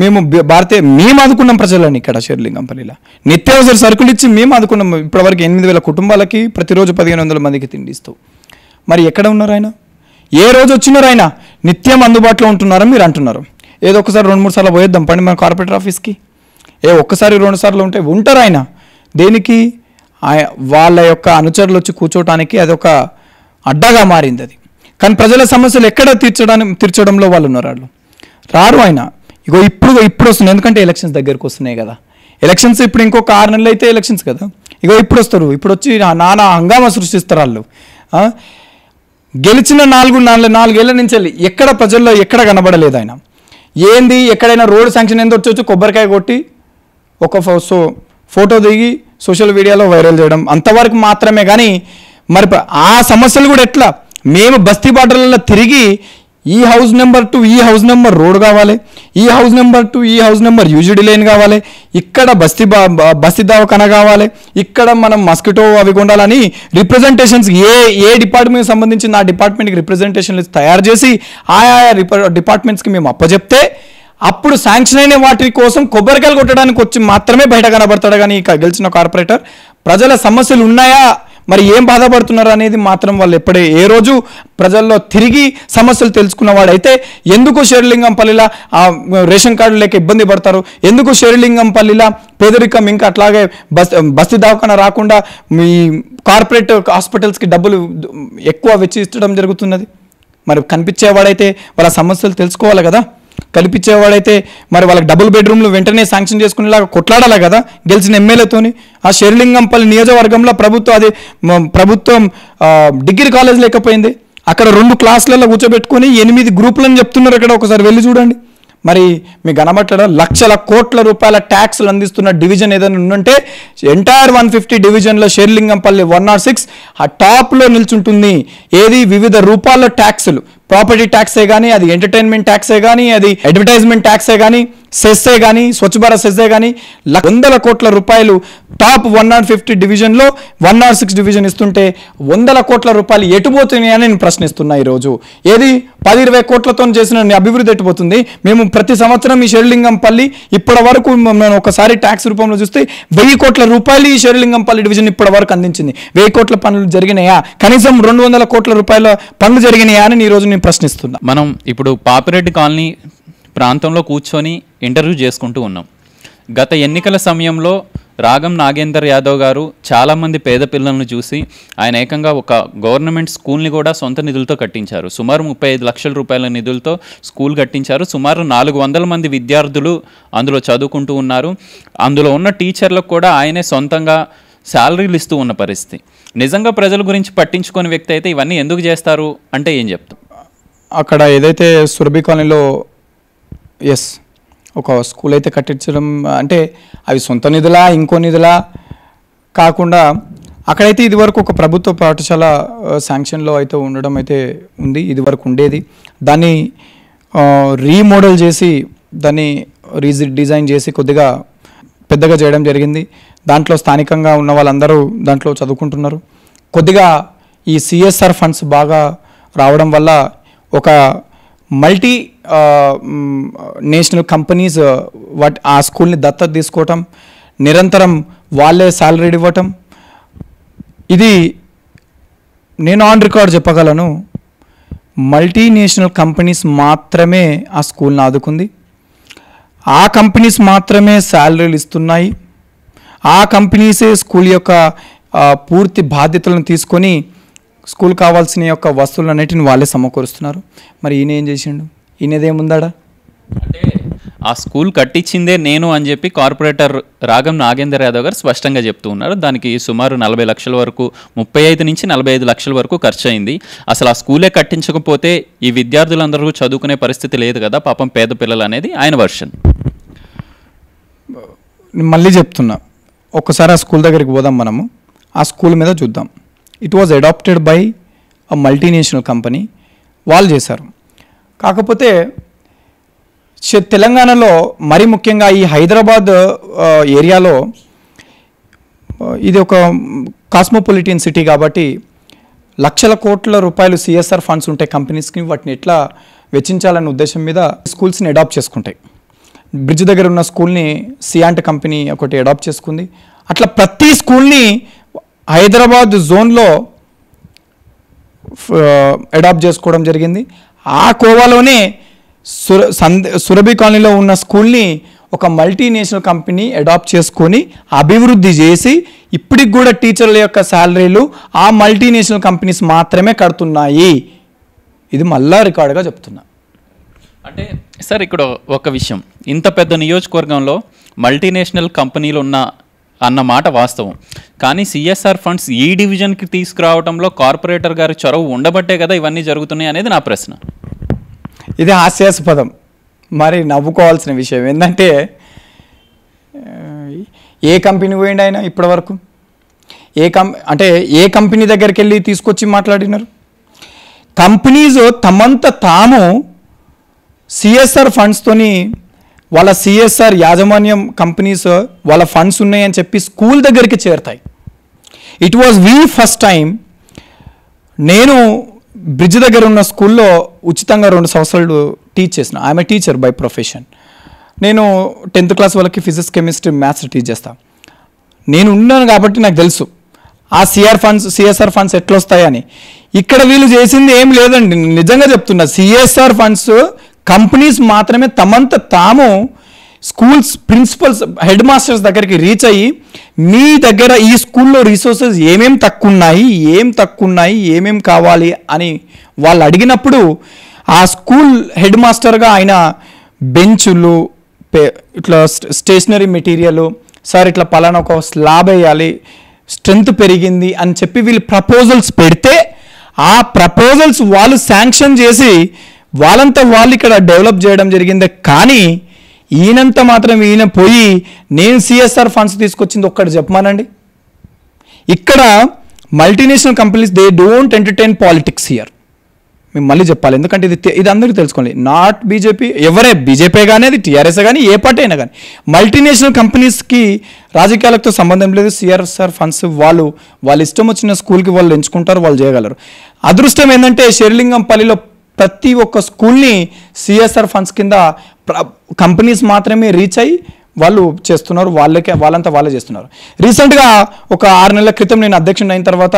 మేము భారతీయ మేము ఆదుకున్నాం ప్రజలని ఇక్కడ షేర్లింగంపల్లిలో నిత్యావసర సరుకులు ఇచ్చి మేము ఆదుకున్నాం. ఇప్పటివరకు 8000 కుటుంబాలకి ప్రతిరోజు 1500 మందికి తిండి ఇస్తాం. మరి ఎక్కడ ఉన్నారు ఆయన? ఏ రోజు వచ్చినారు ఆయన? నిత్యం అందుబాటులో ఉంటున్నారా మీరు అంటున్నారు. ఏదో ఒకసారి 2-3 సార్లు పోయేద్దాం పండి మన కార్పొరేటర్ ఆఫీస్కి. ఏ ఒక్కసారి 2 సార్లు ఉంటే ఉంటారు ఆయన. దేనికి? వాళ్ళ యొక్క అనుచరులు వచ్చి కూర్చోటానికి అదొక అడ్డగా మారింది అది. కానీ ప్రజల సమస్యలు ఎక్కడ తీర్చడంలో వాళ్ళు ఉన్నారు. వాళ్ళు రారు ఆయన. ఇగో ఇప్పుడు వస్తుంది, ఎందుకంటే ఎలక్షన్స్ దగ్గరకు వస్తున్నాయి కదా. ఎలక్షన్స్ ఇప్పుడు ఇంకొక 6 నెలలు అయితే ఎలక్షన్స్ కదా. ఇగో ఇప్పుడు వస్తారు. ఇప్పుడు వచ్చి నానా హంగామా సృష్టిస్తారు. వాళ్ళు గెలిచిన 4 నాలుగేళ్ల నుంచి వెళ్ళి ఎక్కడ ప్రజల్లో ఎక్కడ కనబడలేదు ఆయన. ఏంది? ఎక్కడైనా రోడ్ శాంక్షన్ ఏందో వచ్చి కొబ్బరికాయ కొట్టి ఒక ఫోటో దిగి సోషల్ మీడియాలో వైరల్ చేయడం అంతవరకు మాత్రమే. కానీ మరి ఆ సమస్యలు కూడా ఎట్లా? మేము బస్తీ బార్డర్లలో తిరిగి ఈ హౌస్ నెంబర్ టు ఈ హౌస్ నెంబర్ రోడ్ కావాలి, ఈ హౌస్ నెంబర్ టు ఈ హౌస్ నెంబర్ యూజీడీ లైన్ కావాలి, ఇక్కడ బస్తీ దవాఖానా కావాలి, ఇక్కడ మనం మస్కిటో అవి ఉండాలని రిప్రజెంటేషన్స్ ఏ డిపార్ట్మెంట్కి సంబంధించి నా డిపార్ట్మెంట్కి రిప్రజెంటేషన్లు తయారు చేసి ఆయా డిపార్ట్మెంట్స్కి మేము అప్పచెప్తే అప్పుడు శాంక్షన్ అయిన వాటి కోసం కొబ్బరికాయలు కొట్టడానికి వచ్చి మాత్రమే బయట కనబడతాడు. కానీ ఇక గెలిచిన కార్పొరేటర్ ప్రజల సమస్యలు ఉన్నాయా మరి ఏం బాధపడుతున్నారు అనేది మాత్రం వాళ్ళు ఎప్పుడే ఏ రోజు ప్రజల్లో తిరిగి సమస్యలు తెలుసుకున్నవాడైతే ఎందుకు షేర్లింగంపల్లిలా రేషన్ కార్డు లేక ఇబ్బంది పడతారు, ఎందుకు షేర్లింగంపల్లిలా పేదరికం ఇంకా అట్లాగే బస్తీ దవాఖానా రాకుండా మీ కార్పొరేట్ హాస్పిటల్స్కి డబ్బులు ఎక్కువ వెచ్చించడం జరుగుతున్నది? మరి కనిపించేవాడైతే వాళ్ళ సమస్యలు తెలుసుకోవాలి కదా. కల్పించేవాడైతే మరి వాళ్ళకి డబుల్ బెడ్రూమ్లు వెంటనే శాంక్షన్ చేసుకునేలాగా కొట్లాడాలి కదా గెలిచిన ఎమ్మెల్యేతోని. ఆ షేర్లింగంపల్లి నియోజకవర్గంలో ప్రభుత్వం డిగ్రీ కాలేజ్ లేకపోయింది. అక్కడ 2 క్లాసులలో కూర్చోబెట్టుకొని 8 గ్రూపులను చెప్తున్నారు. ఇక్కడ ఒకసారి వెళ్ళి చూడండి. మరి మీ కనబట్టడ లక్షల కోట్ల రూపాయల ట్యాక్స్లు అందిస్తున్న డివిజన్ ఏదైనా ఉందంటే ఎంటైర్ 150 డివిజన్లో షేర్లింగంపల్లి 106 ఆ టాప్లో నిల్చుంటుంది. ఏది? వివిధ రూపాల్లో ట్యాక్సులు, ప్రాపర్టీ ట్యాక్సే కానీ, అది ఎంటర్టైన్మెంట్ ట్యాక్సే కానీ, అది అడ్వర్టైజ్మెంట్ ట్యాక్సే కానీ, సెస్సే కానీ, స్వచ్ఛ భారత్ సెస్సే కానీ, 100 కోట్ల రూపాయలు టాప్ 150 డివిజన్లో 106 డివిజన్ ఇస్తుంటే 100 కోట్ల రూపాయలు ఎటుపోతున్నాయని నేను ప్రశ్నిస్తున్నా ఈరోజు. ఏది? 10-20 కోట్లతో చేసిన అభివృద్ధి ఎటుపోతుంది? మేము ప్రతి సంవత్సరం ఈ షేర్లింగంపల్లి ఇప్పటి వరకు నేను ఒకసారి ట్యాక్స్ రూపంలో చూస్తే 1000 కోట్ల రూపాయలు ఈ షేర్లింగంపల్లి డివిజన్ ఇప్పటి వరకు అందించింది. 1000 కోట్ల పనులు జరిగినాయా? కనీసం 200 కోట్ల రూపాయల పనులు జరిగినాయా అని ఈరోజు నేను ప్రశ్నిస్తున్నా. మనం ఇప్పుడు పాపిరెడ్డి కాలనీ ప్రాంతంలో కూర్చొని ఇంటర్వ్యూ చేసుకుంటూ ఉన్నాం. గత ఎన్నికల సమయంలో రాగం నాగేందర్ యాదవ్ గారు చాలామంది పేద పిల్లలను చూసి ఆయన ఏకంగా ఒక గవర్నమెంట్ స్కూల్ని కూడా సొంత నిధులతో కట్టించారు. సుమారు 35 లక్షల రూపాయల నిధులతో స్కూల్ కట్టించారు. సుమారు 400 మంది విద్యార్థులు అందులో చదువుకుంటూ ఉన్నారు. అందులో ఉన్న టీచర్లకు కూడా ఆయనే సొంతంగా శాలరీలు ఇస్తూ ఉన్న పరిస్థితి. నిజంగా ప్రజల గురించి పట్టించుకునే వ్యక్తి అయితే ఇవన్నీ ఎందుకు చేస్తారు అంటే ఏం చెప్తాం? అక్కడ ఏదైతే సురభి కాలనీలో ఒక స్కూల్ అయితే కట్టించడం అంటే అవి సొంత నిధులా ఇంకో నిధులా కాకుండా అక్కడైతే ఇదివరకు ఒక ప్రభుత్వ పాఠశాల శాంక్షన్లో అయితే ఉండడం అయితే ఉంది. ఇదివరకు ఉండేది దాన్ని రీమోడల్ చేసి దాన్ని రీడిజైన్ చేసి కొద్దిగా పెద్దగా చేయడం జరిగింది. దాంట్లో స్థానికంగా ఉన్న వాళ్ళందరూ దాంట్లో చదువుకుంటున్నారు. కొద్దిగా ఈ సిఎస్ఆర్ ఫండ్స్ బాగా రావడం వల్ల ఒక మల్టీ నేషనల్ కంపెనీస్ ఆ స్కూల్ని దత్తత తీసుకోవటం, నిరంతరం వాళ్ళే శాలరీడ్ ఇవ్వటం, ఇది నేను ఆన్ రికార్డ్ చెప్పగలను. మల్టీనేషనల్ కంపెనీస్ మాత్రమే ఆ స్కూల్ని ఆదుకుంది. ఆ కంపెనీస్ మాత్రమే శాలరీలు ఇస్తున్నాయి. ఆ కంపెనీసే స్కూల్ యొక్క పూర్తి బాధ్యతలను తీసుకొని స్కూల్ కావాల్సిన యొక్క వస్తువులు అన్నిటిని వాళ్ళే సమకూరుస్తున్నారు. మరి ఈయన ఏం చేసిండు? ఈయనదేముందాడా? అంటే ఆ స్కూల్ కట్టించిందే నేను అని చెప్పి కార్పొరేటర్ రాగం నాగేందర్ యాదవ్ గారు స్పష్టంగా చెప్తూ ఉన్నారు. దానికి సుమారు 40 లక్షల వరకు 35 నుంచి 45 లక్షల వరకు ఖర్చు అయింది. అసలు ఆ స్కూలే కట్టించకపోతే ఈ విద్యార్థులందరూ చదువుకునే పరిస్థితి లేదు కదా పాపం పేద పిల్లలు అనేది ఆయన వర్షన్. మళ్ళీ చెప్తున్నా, ఒక్కసారి ఆ స్కూల్ దగ్గరికి పోదాం మనము. ఆ స్కూల్ మీద చూద్దాం. It was adopted by a multinational company, వాళ్ళు చేశారు. కాకపోతే తెలంగాణలో మరి ముఖ్యంగా ఈ హైదరాబాద్ ఏరియాలో ఇది ఒక కాస్మోపాలిటన్ సిటీ కాబట్టి లక్షల కోట్ల రూపాయలు సిఎస్ఆర్ ఫండ్స్ ఉంటాయి కంపెనీస్కి. వాటిని ఎట్లా వెచ్చించాలనే ఉద్దేశం మీద స్కూల్స్ని అడాప్ట్ చేసుకుంటాయి. బ్రిడ్జ్ దగ్గర ఉన్న స్కూల్ని సియాంట్ కంపెనీ ఒకటి అడాప్ట్ చేసుకుంది. అట్లా ప్రతి స్కూల్ని హైదరాబాద్ జోన్లో అడాప్ట్ చేసుకోవడం జరిగింది. ఆ కోవాలోనే సురభి కాలనీలో ఉన్న స్కూల్ని ఒక మల్టీనేషనల్ కంపెనీ అడాప్ట్ చేసుకొని అభివృద్ధి చేసి ఇప్పటికి కూడా టీచర్ల యొక్క శాలరీలు ఆ మల్టీనేషనల్ కంపెనీస్ మాత్రమే కడుతున్నాయి. ఇది మళ్ళా రికార్డుగా చెప్తున్నా. అంటే సార్ ఇక్కడ ఒక విషయం, ఇంత పెద్ద నియోజకవర్గంలో మల్టీనేషనల్ కంపెనీలు ఉన్న అన్న మాట వాస్తవం, కానీ సిఎస్ఆర్ ఫండ్స్ ఈ డివిజన్కి తీసుకురావడంలో కార్పొరేటర్ గారి చొరవ ఉండబట్టే కదా ఇవన్నీ జరుగుతున్నాయి అనేది నా ప్రశ్న. ఇది హాస్యాస్పదం, మరి నవ్వుకోవాల్సిన విషయం ఏంటంటే ఏ కంపెనీ పోయిండు ఆయన ఇప్పటి వరకు, ఏ కంపెనీ దగ్గరికి వెళ్ళి తీసుకొచ్చి మాట్లాడినారు? కంపెనీస్ తమంత తాము సిఎస్ఆర్ ఫండ్స్తోని వాళ్ళ సిఎస్ఆర్ యాజమాన్యం కంపెనీస్ వాళ్ళ ఫండ్స్ ఉన్నాయని చెప్పి స్కూల్ దగ్గరికి చేరతాయి. It was we first time నేను బ్రిడ్జ్ దగ్గర ఉన్న స్కూల్లో ఉచితంగా 2 సంవత్సరాలు టీచ్ చేసిన. I'm a teacher by profession. నేను 10th క్లాస్ వాళ్ళకి ఫిజిక్స్, కెమిస్ట్రీ, మ్యాథ్స్ టీచ్ చేస్తాను. నేను ఉన్నాను కాబట్టి నాకు తెలుసు ఆ సిఎస్ఆర్ ఫండ్స్ ఎట్లా వస్తాయని. ఇక్కడ వీళ్ళు చేసింది ఏం లేదండి, నిజంగా చెప్తున్నా. సిఎస్ఆర్ ఫండ్స్ కంపెనీస్ మాత్రమే తమంత తాము స్కూల్స్ ప్రిన్సిపల్స్, హెడ్ మాస్టర్స్ దగ్గరికి రీచ్ అయ్యి మీ దగ్గర ఈ స్కూల్లో రిసోర్సెస్ ఏమేమి తక్కువ ఉన్నాయి ఏమేమి కావాలి అని వాళ్ళు అడిగినప్పుడు ఆ స్కూల్ హెడ్ మాస్టర్గా ఆయన బెంచులు, ఇట్లా స్టేషనరీ మెటీరియల్, సార్ ఇట్లా పలానా ఒక స్లాబ్ వేయాలి, స్ట్రెంత్ పెరిగింది అని చెప్పి వీళ్ళు ప్రపోజల్స్ పెడితే ఆ ప్రపోజల్స్ వాళ్ళు శాంక్షన్ చేసి వాళ్ళంతా వాళ్ళు ఇక్కడ డెవలప్ చేయడం జరిగింది. కానీ ఈయనంతా మాత్రం ఈయన పోయి నేను సిఎస్ఆర్ ఫండ్స్ తీసుకొచ్చింది ఒక్కటి చెప్పమానండి. ఇక్కడ multinational companies they don't entertain politics here. మేము మళ్ళీ చెప్పాలి, ఎందుకంటే ఇది అందరికీ తెలుసుకోండి. నాట్ బీజేపీ, ఎవరే బీజేపీ కానీ అది టీఆర్ఎస్ కానీ ఏ పార్టీ అయినా కానీ మల్టీనేషనల్ కంపెనీస్కి రాజకీయాలతో సంబంధం లేదు. సిఎస్ఆర్ ఫండ్స్ వాళ్ళు వాళ్ళ ఇష్టం వచ్చిన స్కూల్కి వాళ్ళు ఎంచుకుంటారు, వాళ్ళు చేయగలరు. అదృష్టం ఏంటంటే షేర్లింగంపల్లిలో ప్రతి ఒక్క స్కూల్ని సిఎస్ఆర్ ఫండ్స్ కింద కంపెనీస్ మాత్రమే రీచ్ అయ్యి వాళ్ళు చేస్తున్నారు, వాళ్ళంతా వాళ్ళే చేస్తున్నారు. రీసెంట్గా ఒక 6 నెలల క్రితం నేను అధ్యక్షుడు అయిన తర్వాత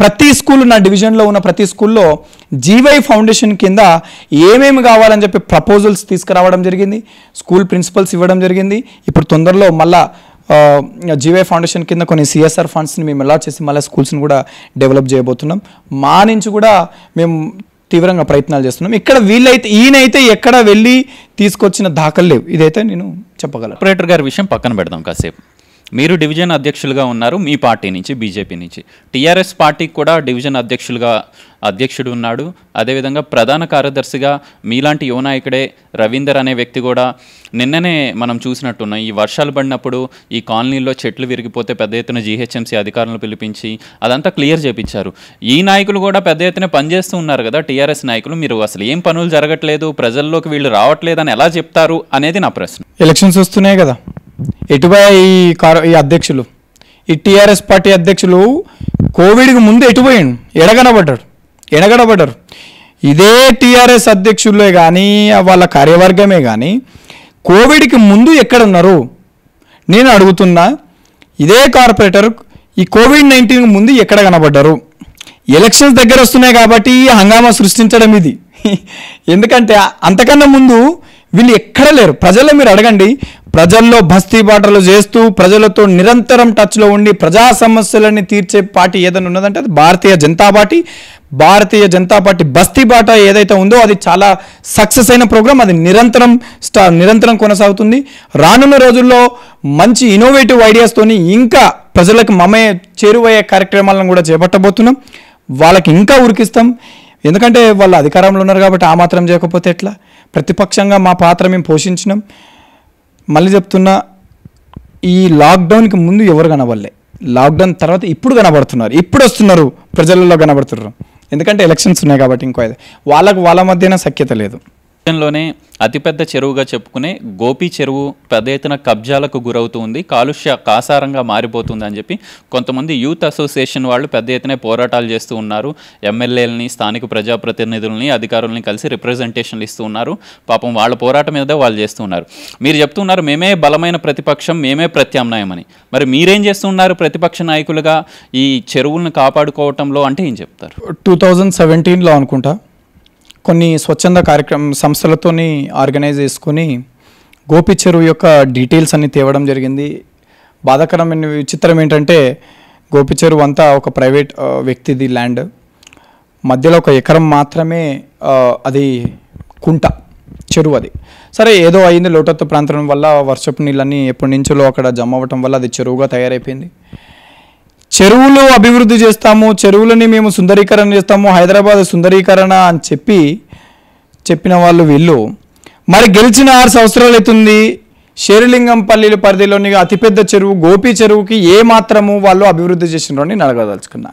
ప్రతి స్కూల్, నా డివిజన్లో ఉన్న ప్రతి స్కూల్లో జీవై ఫౌండేషన్ కింద ఏమేమి కావాలని చెప్పి ప్రపోజల్స్ తీసుకురావడం జరిగింది, స్కూల్ ప్రిన్సిపల్స్ ఇవ్వడం జరిగింది. ఇప్పుడు తొందరలో మళ్ళీ జీవై ఫౌండేషన్ కింద కొన్ని సిఎస్ఆర్ ఫండ్స్ని మేము అలాట్ చేసి మళ్ళీ స్కూల్స్ని కూడా డెవలప్ చేయబోతున్నాం. మా నుంచి కూడా మేము తీవ్రంగా ప్రయత్నాలు చేస్తున్నాం. ఇక్కడ వీళ్ళైతే ఈయనైతే ఎక్కడ వెళ్ళి తీసుకొచ్చిన దాఖలు లేవు, ఇదైతే నేను చెప్పగలను. ఆపరేటర్ గారి విషయం పక్కన పెడదాం కాసేపు. మీరు డివిజన్ అధ్యక్షులుగా ఉన్నారు మీ పార్టీ నుంచి, బీజేపీ నుంచి. టీఆర్ఎస్ పార్టీకి కూడా డివిజన్ అధ్యక్షుడు ఉన్నాడు, అదేవిధంగా ప్రధాన కార్యదర్శిగా మీలాంటి యువనాయకుడే రవీందర్ అనే వ్యక్తి కూడా నిన్ననే మనం చూసినట్టున్నాం. ఈ వర్షాలు పడినప్పుడు ఈ కాలనీల్లో చెట్లు విరిగిపోతే పెద్ద ఎత్తున జీహెచ్ఎంసీ అధికారులను పిలిపించి అదంతా క్లియర్ చేయించారు. ఈ నాయకులు కూడా పెద్ద ఎత్తున పనిచేస్తూ ఉన్నారు కదా టీఆర్ఎస్ నాయకులు, మీరు అసలు ఏం పనులు జరగట్లేదు, ప్రజల్లోకి వీళ్ళు రావట్లేదు అని ఎలా చెప్తారు అనేది నా ప్రశ్న. ఎలక్షన్స్ వస్తున్నాయి కదా, ఎటుబై ఈ అధ్యక్షులు, ఈ టీఆర్ఎస్ పార్టీ అధ్యక్షులు కోవిడ్కి ముందు ఎటుపోయాడు, ఎడగడబడ్డారు. ఇదే టీఆర్ఎస్ అధ్యక్షులే కానీ వాళ్ళ కార్యవర్గమే కానీ కోవిడ్కి ముందు ఎక్కడున్నారు? నేను అడుగుతున్నా, ఇదే కార్పొరేటర్ ఈ COVID-19 ముందు ఎక్కడ కనబడ్డారు? ఎలక్షన్స్ దగ్గర వస్తున్నాయి కాబట్టి హంగామా సృష్టించడం ఇది. ఎందుకంటే అంతకన్నా ముందు వీళ్ళు ఎక్కడ లేరు. ప్రజల్లో మీరు అడగండి, ప్రజల్లో బస్తీ బాటలు చేస్తూ ప్రజలతో నిరంతరం టచ్లో ఉండి ప్రజా సమస్యలని తీర్చే పార్టీ ఏదైనా ఉన్నదంటే అది భారతీయ జనతా పార్టీ బస్తీ బాట ఏదైతే ఉందో అది చాలా సక్సెస్ అయిన ప్రోగ్రాం. అది నిరంతరం కొనసాగుతుంది. రానున్న రోజుల్లో మంచి ఇన్నోవేటివ్ ఐడియాస్తోని ఇంకా ప్రజలకు మమయ్య చేరువయ్యే కార్యక్రమాలను కూడా చేపట్టబోతున్నాం. వాళ్ళకి ఇంకా ఉరికిస్తాం, ఎందుకంటే వాళ్ళు అధికారంలో ఉన్నారు కాబట్టి ఆ మాత్రం చేయకపోతే ఎట్లా? ప్రతిపక్షంగా మా పాత్ర మేము పోషించినాం. మళ్ళీ చెప్తున్నా, ఈ లాక్డౌన్కి ముందు ఎవరు కనబడలే, లాక్డౌన్ తర్వాత ఇప్పుడు కనబడుతున్నారు, ఇప్పుడు వస్తున్నారు, ప్రజలలో కనబడుతున్నారు. ఎందుకంటే ఎలక్షన్స్ ఉన్నాయి కాబట్టి ఇంకో వాళ్ళకు వాళ్ళ మధ్యన సఖ్యత లేదు. రాష్ట్రంలోనే అతిపెద్ద చెరువుగా చెప్పుకునే గోపి చెరువు పెద్ద ఎత్తున కబ్జాలకు గురవుతుంది, కాలుష్య కాసారంగా మారిపోతుంది అని చెప్పి కొంతమంది యూత్ అసోసియేషన్ వాళ్ళు పెద్ద ఎత్తున పోరాటాలు చేస్తూ ఉన్నారు. ఎమ్మెల్యేలని, స్థానిక ప్రజాప్రతినిధులని, అధికారులని కలిసి రిప్రజెంటేషన్లు ఇస్తూ ఉన్నారు. పాపం వాళ్ళ పోరాటం మీద వాళ్ళు చేస్తూ ఉన్నారు. మీరు చెప్తున్నారు మేమే బలమైన ప్రతిపక్షం, మేమే ప్రత్యామ్నాయం అని. మరి మీరేం చేస్తున్నారు ప్రతిపక్ష నాయకులుగా ఈ చెరువులను కాపాడుకోవటంలో అంటే ఏం చెప్తారు? 2017లో అనుకుంటా కొన్ని స్వచ్ఛంద సంస్థలతో ఆర్గనైజ్ చేసుకొని గోపి చెరువు యొక్క డీటెయిల్స్ అన్నీ తేవడం జరిగింది. బాధాకరమైన విచిత్రం ఏంటంటే గోపి చెరువు అంతా ఒక ప్రైవేట్ వ్యక్తిది ల్యాండ్, మధ్యలో ఒక ఎకరం మాత్రమే అది కుంట చెరువు. అది సరే ఏదో అయింది, లోటత్తు ప్రాంతం వల్ల వర్షపు నీళ్ళన్నీ ఎప్పటి నుంచో అక్కడ జమ అవ్వటం వల్ల అది చెరువుగా తయారైపోయింది. చెరువులు అభివృద్ధి చేస్తాము, చెరువులని మేము సుందరీకరణ చేస్తాము, హైదరాబాద్ సుందరీకరణ అని చెప్పిన వాళ్ళు వీళ్ళు. మరి గెలిచిన 6 సంవత్సరాలు అవుతుంది, శేరిలింగంపల్లి పరిధిలోని అతిపెద్ద చెరువు గోపి చెరువుకి ఏ మాత్రము వాళ్ళు అభివృద్ధి చేసినారో నేను అడగదలుచుకున్నా.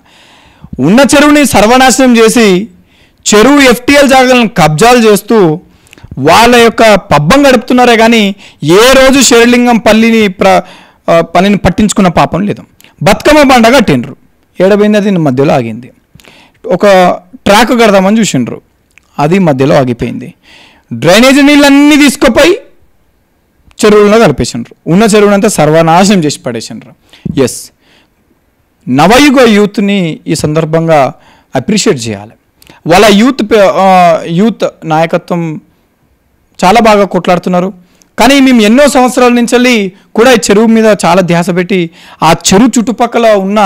ఉన్న చెరువుని సర్వనాశనం చేసి చెరువు ఎఫ్టీఎల్ జాగాలను కబ్జాలు చేస్తూ వాళ్ళ యొక్క పబ్బం గడుపుతున్నారే కానీ ఏ రోజు శేరిలింగంపల్లిని పనిని పట్టించుకున్న పాపం లేదు. బతుకమ్మ పండగ తిండ్రు, ఏడబైంది అది మధ్యలో ఆగింది. ఒక ట్రాక్ కడదామని చూసిండ్రు, అది మధ్యలో ఆగిపోయింది. డ్రైనేజీ నీళ్ళన్నీ తీసుకుపోయి చెరువులను కలిపేసిండ్రు, ఉన్న చెరువులంతా సర్వనాశనం చేసి పడేసిండ్రు. ఎస్, నవయుగ యూత్ని ఈ సందర్భంగా అప్రిషియేట్ చేయాలి. వాళ్ళ యూత్ నాయకత్వం చాలా బాగా కొట్లాడుతున్నారు, కానీ మేము ఎన్నో సంవత్సరాల నుంచి కూడా ఈ చెరువు మీద చాలా ధ్యాస పెట్టి ఆ చెరువు చుట్టుపక్కల ఉన్న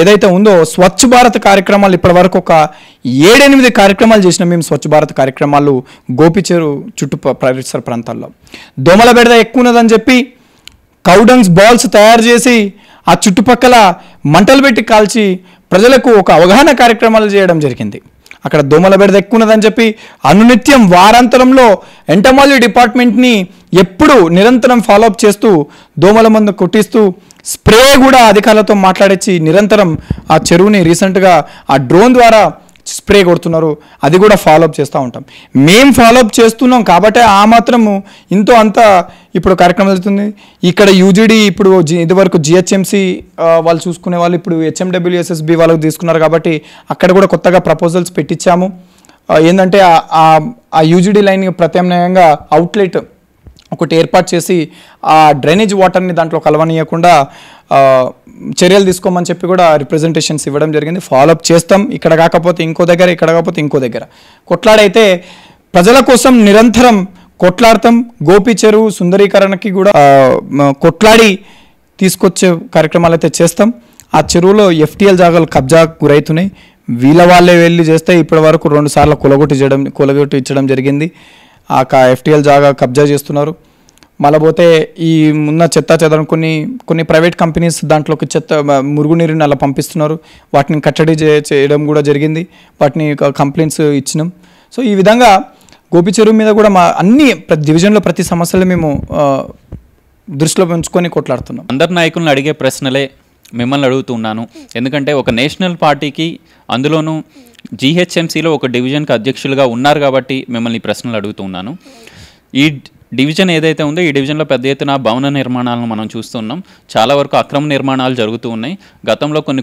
ఏదైతే ఉందో స్వచ్ఛ భారత్ కార్యక్రమాలు ఇప్పటివరకు ఒక 7-8 కార్యక్రమాలు చేసినాం. మేము స్వచ్ఛ భారత్ కార్యక్రమాలు గోపి చెరువు చుట్టుపరిసర ప్రాంతాల్లో దోమల బెడద ఎక్కువ ఉన్నదని చెప్పి కౌడంగ్స్ బాల్స్ తయారు చేసి ఆ చుట్టుపక్కల మంటలు పెట్టి కాల్చి ప్రజలకు ఒక అవగాహన కార్యక్రమాలు చేయడం జరిగింది. అక్కడ దోమల బెడద ఎక్కువ ఉన్నదని చెప్పి అనునిత్యం వారాంతరంలో ఎంటమాలజీ డిపార్ట్మెంట్ని ఎప్పుడు నిరంతరం ఫాలోఅప్ చేస్తూ దోమల మందు కొట్టిస్తూ స్ప్రే కూడా అధికారులతో మాట్లాడించి నిరంతరం ఆ చెరువుని రీసెంట్గా ఆ డ్రోన్ ద్వారా స్ప్రే కొడుతున్నారు, అది కూడా ఫాలోఅప్ చేస్తూ ఉంటాం. మేము ఫాలోఅప్ చేస్తున్నాం కాబట్టి ఆ మాత్రము ఇంతో అంత ఇప్పుడు కార్యక్రమం జరుగుతుంది. ఇక్కడ యూజీడీ ఇప్పుడు ఇదివరకు జిహెచ్ఎంసీ వాళ్ళు చూసుకునే వాళ్ళు ఇప్పుడు హెచ్ఎండబ్ల్యూఎస్ఎస్బి వాళ్ళకు తీసుకున్నారు కాబట్టి అక్కడ కూడా కొత్తగా ప్రపోజల్స్ పెట్టించాము. ఏంటంటే ఆ యూజీడీ లైన్ ప్రత్యామ్నాయంగా అవుట్లెట్ ఒకటి ఏర్పాటు చేసి ఆ డ్రైనేజ్ వాటర్ని దాంట్లో కలవనీయకుండా చర్యలు తీసుకోమని చెప్పి కూడా రిప్రజెంటేషన్స్ ఇవ్వడం జరిగింది. ఫాలోఅప్ చేస్తాం, ఇక్కడ కాకపోతే ఇంకో దగ్గర, ఇక్కడ కాకపోతే ఇంకో దగ్గర కొట్లాడైతే ప్రజల కోసం నిరంతరం కొట్లాడతాం. గోపి చెరువు సుందరీకరణకి కూడా కొట్లాడి తీసుకొచ్చే కార్యక్రమాలు అయితే చేస్తాం. ఆ చెరువులో ఎఫ్టీఎల్ జాగాలు కబ్జా గురవుతున్నాయి, వీళ్ళ వాళ్ళే వెళ్ళి చేస్తే ఇప్పటి వరకు 2 సార్లు కొలగొట్టించడం జరిగింది. ఆ ఎఫ్టీఎల్ జాగా కబ్జా చేస్తున్నారు. మళ్ళీ పోతే ఈ ఉన్న చెత్తాచెదరం కొన్ని ప్రైవేట్ కంపెనీస్ దాంట్లోకి చెత్త మురుగునీరుని అలా పంపిస్తున్నారు, వాటిని కట్టడి చేయడం కూడా జరిగింది, వాటిని కంప్లైంట్స్ ఇచ్చినాం. సో ఈ విధంగా గోపి చెరువు మీద కూడా మా అన్ని డివిజన్లో ప్రతి సమస్యలు మేము దృష్టిలో ఉంచుకొని కొట్లాడుతున్నాం. అందరు నాయకులను అడిగే ప్రశ్నలే మిమ్మల్ని అడుగుతున్నాను, ఎందుకంటే ఒక నేషనల్ పార్టీకి అందులోనూ జిహెచ్ఎంసీలో ఒక డివిజన్కి అధ్యక్షులుగా ఉన్నారు కాబట్టి మిమ్మల్ని ప్రశ్నలు అడుగుతున్నాను. ఈ డివిజన్ ఏదైతే ఉందో ఈ డివిజన్లో పెద్ద ఎత్తున భవన నిర్మాణాలను మనం చూస్తున్నాం, చాలా వరకు అక్రమ నిర్మాణాలు జరుగుతూ ఉన్నాయి. గతంలో కొన్ని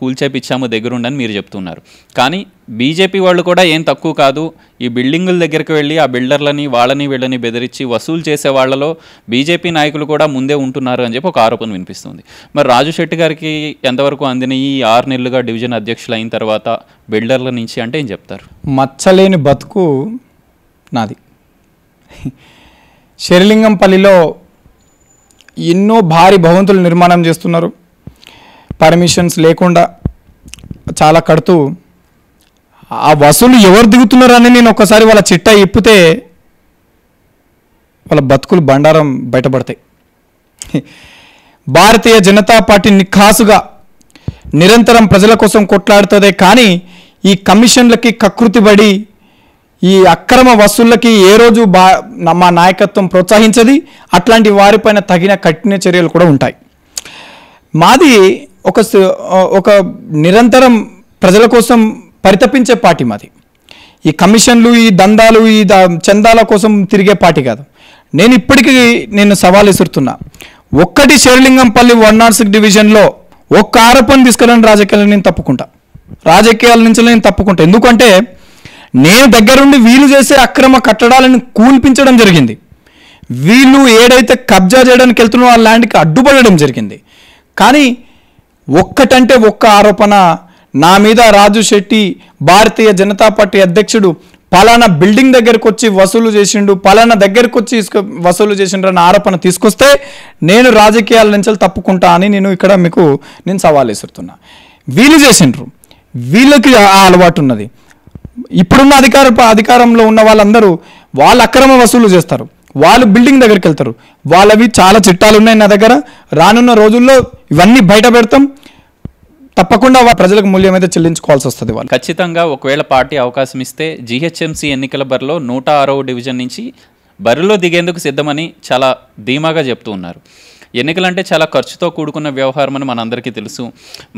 కూల్చేపించాము దగ్గరుండని మీరు చెప్తున్నారు, కానీ బీజేపీ వాళ్ళు కూడా ఏం తక్కువ కాదు, ఈ బిల్డింగుల దగ్గరికి వెళ్ళి ఆ బిల్డర్లని వాళ్ళని వీళ్ళని బెదిరించి వసూలు చేసే వాళ్ళలో బీజేపీ నాయకులు కూడా ముందే ఉంటున్నారు అని చెప్పి ఒక ఆరోపణ వినిపిస్తుంది. మరి రాజు శెట్టి గారికి ఎంతవరకు అందినాయి 6 నెలలుగా డివిజన్ అధ్యక్షులు అయిన తర్వాత బిల్డర్ల నుంచి అంటే ఏం చెప్తారు? మచ్చలేని బతుకు నాది. శేరిలింగంపల్లిలో ఎన్నో భారీ భవంతులు నిర్మాణం చేస్తున్నారు, పర్మిషన్స్ లేకుండా చాలా కడుతూ ఆ వసూలు ఎవరు దిగుతున్నారని నేను ఒకసారి వాళ్ళ చిట్టా ఇప్పితే వాళ్ళ బతుకులు బండారం బయటపడతాయి. భారతీయ జనతా పార్టీ నిఖాసుగా నిరంతరం ప్రజల కోసం కొట్లాడుతుంది, కానీ ఈ కమిషన్లకి కకృతిపడి ఈ అక్రమ వసూళ్ళకి ఏ రోజు మా నాయకత్వం ప్రోత్సహించది, అట్లాంటి వారిపైన తగిన కఠిన చర్యలు కూడా ఉంటాయి. మాది ఒక నిరంతరం ప్రజల కోసం పరితపించే పార్టీ మాది. ఈ కమిషన్లు ఈ దందాలు ఈ చందాల కోసం తిరిగే పార్టీ కాదు. నేను ఇప్పటికీ నేను సవాల్ విసురుతున్నా, ఒక్కటి శేర్లింగంపల్లి 106 డివిజన్లో ఒక్క ఆరోపణ తీసుకెళ్ళని రాజకీయాలను నేను తప్పుకుంటా, రాజకీయాల నుంచి నేను తప్పుకుంటా. ఎందుకంటే నేను దగ్గరుండి వీళ్ళు చేసే అక్రమ కట్టడాలను కూల్పించడం జరిగింది, వీళ్ళు ఏడైతే కబ్జా చేయడానికి వెళ్తున్నారో ఆ ల్యాండ్కి అడ్డుపడడం జరిగింది. కానీ ఒక్కటంటే ఒక్క ఆరోపణ నా మీద రాజు శెట్టి భారతీయ జనతా పార్టీ అధ్యక్షుడు పలానా బిల్డింగ్ దగ్గరకు వచ్చి వసూలు చేసిండు, పలానా దగ్గరకు వచ్చి వసూలు చేసిండు అన్న ఆరోపణ తీసుకొస్తే నేను రాజకీయాల నుంచి తప్పుకుంటా అని నేను ఇక్కడ మీకు నేను సవాల్ విసురుతున్నా. వీళ్ళు చేసిండ్రు, వీళ్ళకి ఆ అలవాటు ఉన్నది. ఇప్పుడున్న అధికారంలో ఉన్న వాళ్ళందరూ వాళ్ళు అక్రమ వసూలు చేస్తారు, వాళ్ళు బిల్డింగ్ దగ్గరికి వెళ్తారు, వాళ్ళవి చాలా చిట్టాలు ఉన్నాయి నా దగ్గర. రానున్న రోజుల్లో ఇవన్నీ బయట పెడతాం, తప్పకుండా ప్రజలకు మూల్యం అయితే చెల్లించుకోవాల్సి వస్తుంది. వాళ్ళు ఖచ్చితంగా ఒకవేళ పార్టీ అవకాశం ఇస్తే జిహెచ్ఎంసీ ఎన్నికల బరిలో 106వ డివిజన్ నుంచి బరిలో దిగేందుకు సిద్ధమని చాలా ధీమాగా చెప్తూ ఉన్నారు. ఎన్నికలంటే చాలా ఖర్చుతో కూడుకున్న వ్యవహారం అని మనందరికీ తెలుసు.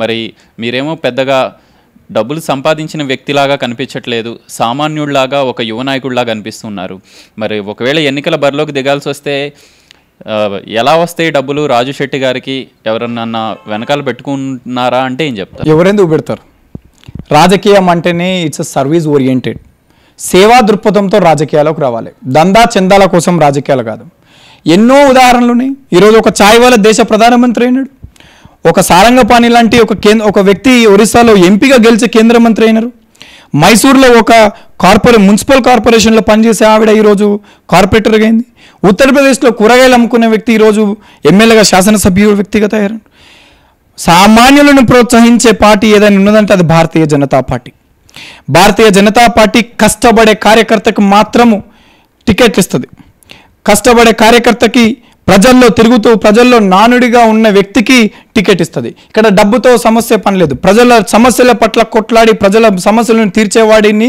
మరి మీరేమో పెద్దగా డబ్బులు సంపాదించిన వ్యక్తిలాగా కనిపించట్లేదు, సామాన్యుడిలాగా ఒక యువ నాయకుడిలాగా కనిపిస్తున్నారు. మరి ఒకవేళ ఎన్నికల బరిలోకి దిగాల్సి వస్తే ఎలా వస్తాయి డబ్బులు? రాజు శెట్టి గారికి ఎవరన్నా వెనకాల పెట్టుకున్నారా అంటే ఏం చెప్తారు? ఎవరెందుకు పెడతారు? రాజకీయం అంటేనే ఇట్స్ సర్వీస్ ఓరియంటెడ్, సేవా దృక్పథంతో రాజకీయాలకు రావాలి, దందా చందాల కోసం రాజకీయాలు కాదు. ఎన్నో ఉదాహరణలు ఉన్నాయి. ఈరోజు ఒక ఛాయ్ వాళ్ళ దేశ ప్రధానమంత్రి అయినాడు, ఒక సారంగపాణి లాంటి ఒక వ్యక్తి ఒరిస్సాలో ఎంపీగా గెలిచే కేంద్ర మంత్రి అయినారు, మైసూర్లో ఒక మున్సిపల్ కార్పొరేషన్లో పనిచేసే ఆవిడ ఈరోజు కార్పొరేటర్గా అయింది, ఉత్తరప్రదేశ్లో కూరగాయలు అమ్ముకునే వ్యక్తి ఈరోజు ఎమ్మెల్యేగా శాసనసభ్యుడు వ్యక్తిగా తయారైనాడు. సామాన్యులను ప్రోత్సహించే పార్టీ ఏదైనా ఉన్నదంటే అది భారతీయ జనతా పార్టీ. భారతీయ జనతా పార్టీ కష్టపడే కార్యకర్తకు మాత్రము టికెట్ ఇస్తుంది, కష్టపడే కార్యకర్తకి ప్రజల్లో తిరుగుతూ ప్రజల్లో నానుడిగా ఉన్న వ్యక్తికి టికెట్ ఇస్తుంది. ఇక్కడ డబ్బుతో సమస్య పని లేదు, ప్రజల సమస్యల పట్ల కొట్లాడి ప్రజల సమస్యలను తీర్చేవాడిని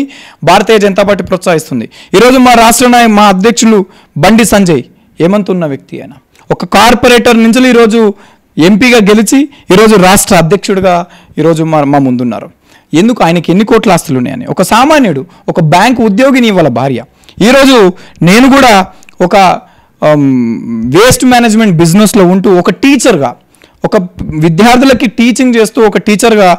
భారతీయ జనతా పార్టీ ప్రోత్సహిస్తుంది. ఈరోజు మా రాష్ట్ర మా అధ్యక్షులు బండి సంజయ్ ఏమంటున్న వ్యక్తి, ఆయన ఒక కార్పొరేటర్ నుంచి ఈరోజు ఎంపీగా గెలిచి ఈరోజు రాష్ట్ర అధ్యక్షుడిగా ఈరోజు మా ముందున్నారు. ఎందుకు? ఆయనకి ఎన్ని కోట్ల ఆస్తులు ఉన్నాయని. ఒక సామాన్యుడు, ఒక బ్యాంకు ఉద్యోగిని వాళ్ళ భార్య. ఈరోజు నేను కూడా ఒక వేస్ట్ మేనేజ్మెంట్ బిజినెస్లో ఉంటూ ఒక టీచర్గా, ఒక విద్యార్థులకి టీచింగ్ చేస్తూ ఒక టీచర్గా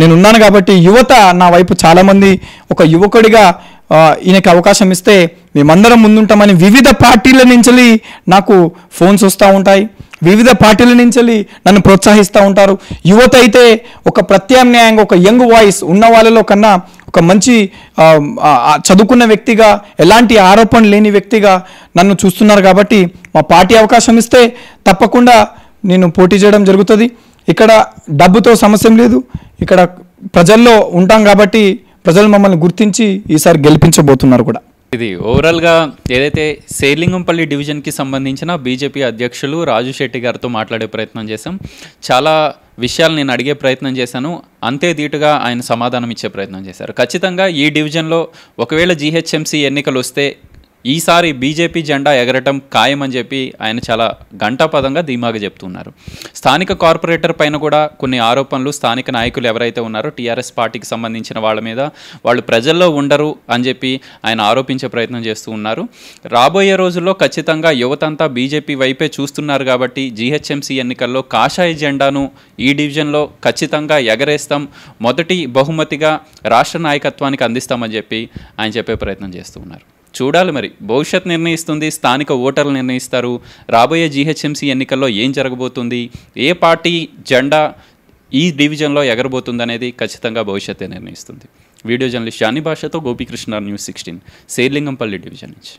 నేను ఉన్నాను. కాబట్టి యువత నా వైపు చాలామంది, ఒక యువకుడిగా ఈయనకి అవకాశం ఇస్తే మేమందరం ముందుంటామని వివిధ పార్టీల నుంచి నాకు ఫోన్స్ వస్తూ ఉంటాయి, వివిధ పార్టీల నుంచి నన్ను ప్రోత్సహిస్తూ ఉంటారు. యువత అయితే ఒక ప్రత్యామ్నాయంగా ఒక యంగ్ వాయిస్ ఉన్న వాళ్ళలో కన్నా ఒక మంచి చదువుకున్న వ్యక్తిగా, ఎలాంటి ఆరోపణ లేని వ్యక్తిగా నన్ను చూస్తున్నారు. కాబట్టి మా పార్టీ అవకాశం ఇస్తే తప్పకుండా నేను పోటీ చేయడం జరుగుతుంది. ఇక్కడ డబ్బుతో సమస్య లేదు, ఇక్కడ ప్రజల్లో ఉంటాం కాబట్టి ప్రజలు మమ్మల్ని గుర్తించి ఈసారి గెలిపించబోతున్నారు కూడా. ఇది ఓవరాల్గా ఏదైతే శేర్లింగంపల్లి డివిజన్కి సంబంధించిన బీజేపీ అధ్యక్షులు రాజు శెట్టి గారితో మాట్లాడే ప్రయత్నం చేశాం. చాలా విషయాలు నేను అడిగే ప్రయత్నం చేశాను, అంతే ధీటుగా ఆయన సమాధానం ఇచ్చే ప్రయత్నం చేశారు. ఖచ్చితంగా ఈ డివిజన్లో ఒకవేళ జిహెచ్ఎంసీ ఎన్నికలు వస్తే ఈసారి బీజేపీ జెండా ఎగరటం ఖాయమని చెప్పి ఆయన చాలా గంటాపదంగా ధీమాగా చెప్తున్నారు. స్థానిక కార్పొరేటర్ పైన కూడా కొన్ని ఆరోపణలు స్థానిక నాయకులు ఎవరైతే ఉన్నారో టీఆర్ఎస్ పార్టీకి సంబంధించిన వాళ్ళ మీద, వాళ్ళు ప్రజల్లో ఉండరు అని చెప్పి ఆయన ఆరోపించే ప్రయత్నం చేస్తూ ఉన్నారు. రాబోయే రోజుల్లో ఖచ్చితంగా యువతంతా బీజేపీ వైపే చూస్తున్నారు కాబట్టి జిహెచ్ఎంసీ ఎన్నికల్లో కాషాయ జెండాను ఈ డివిజన్లో ఖచ్చితంగా ఎగరేస్తాం, మొదటి బహుమతిగా రాష్ట్ర నాయకత్వానికి అందిస్తామని చెప్పి ఆయన చెప్పే ప్రయత్నం చేస్తూ ఉన్నారు. చూడాలి మరి, భవిష్యత్ నిర్ణయిస్తుంది, స్థానిక ఓటర్లు నిర్ణయిస్తారు. రాబోయే జిహెచ్ఎంసీ ఎన్నికల్లో ఏం జరగబోతుంది, ఏ పార్టీ జెండా ఈ డివిజన్లో ఎగరబోతుంది అనేది ఖచ్చితంగా భవిష్యత్తే నిర్ణయిస్తుంది. వీడియో జర్నలిస్ట్ జానీ భాషతో గోపీకృష్ణ, న్యూస్ 16, శేర్లింగంపల్లి డివిజన్ నుంచి.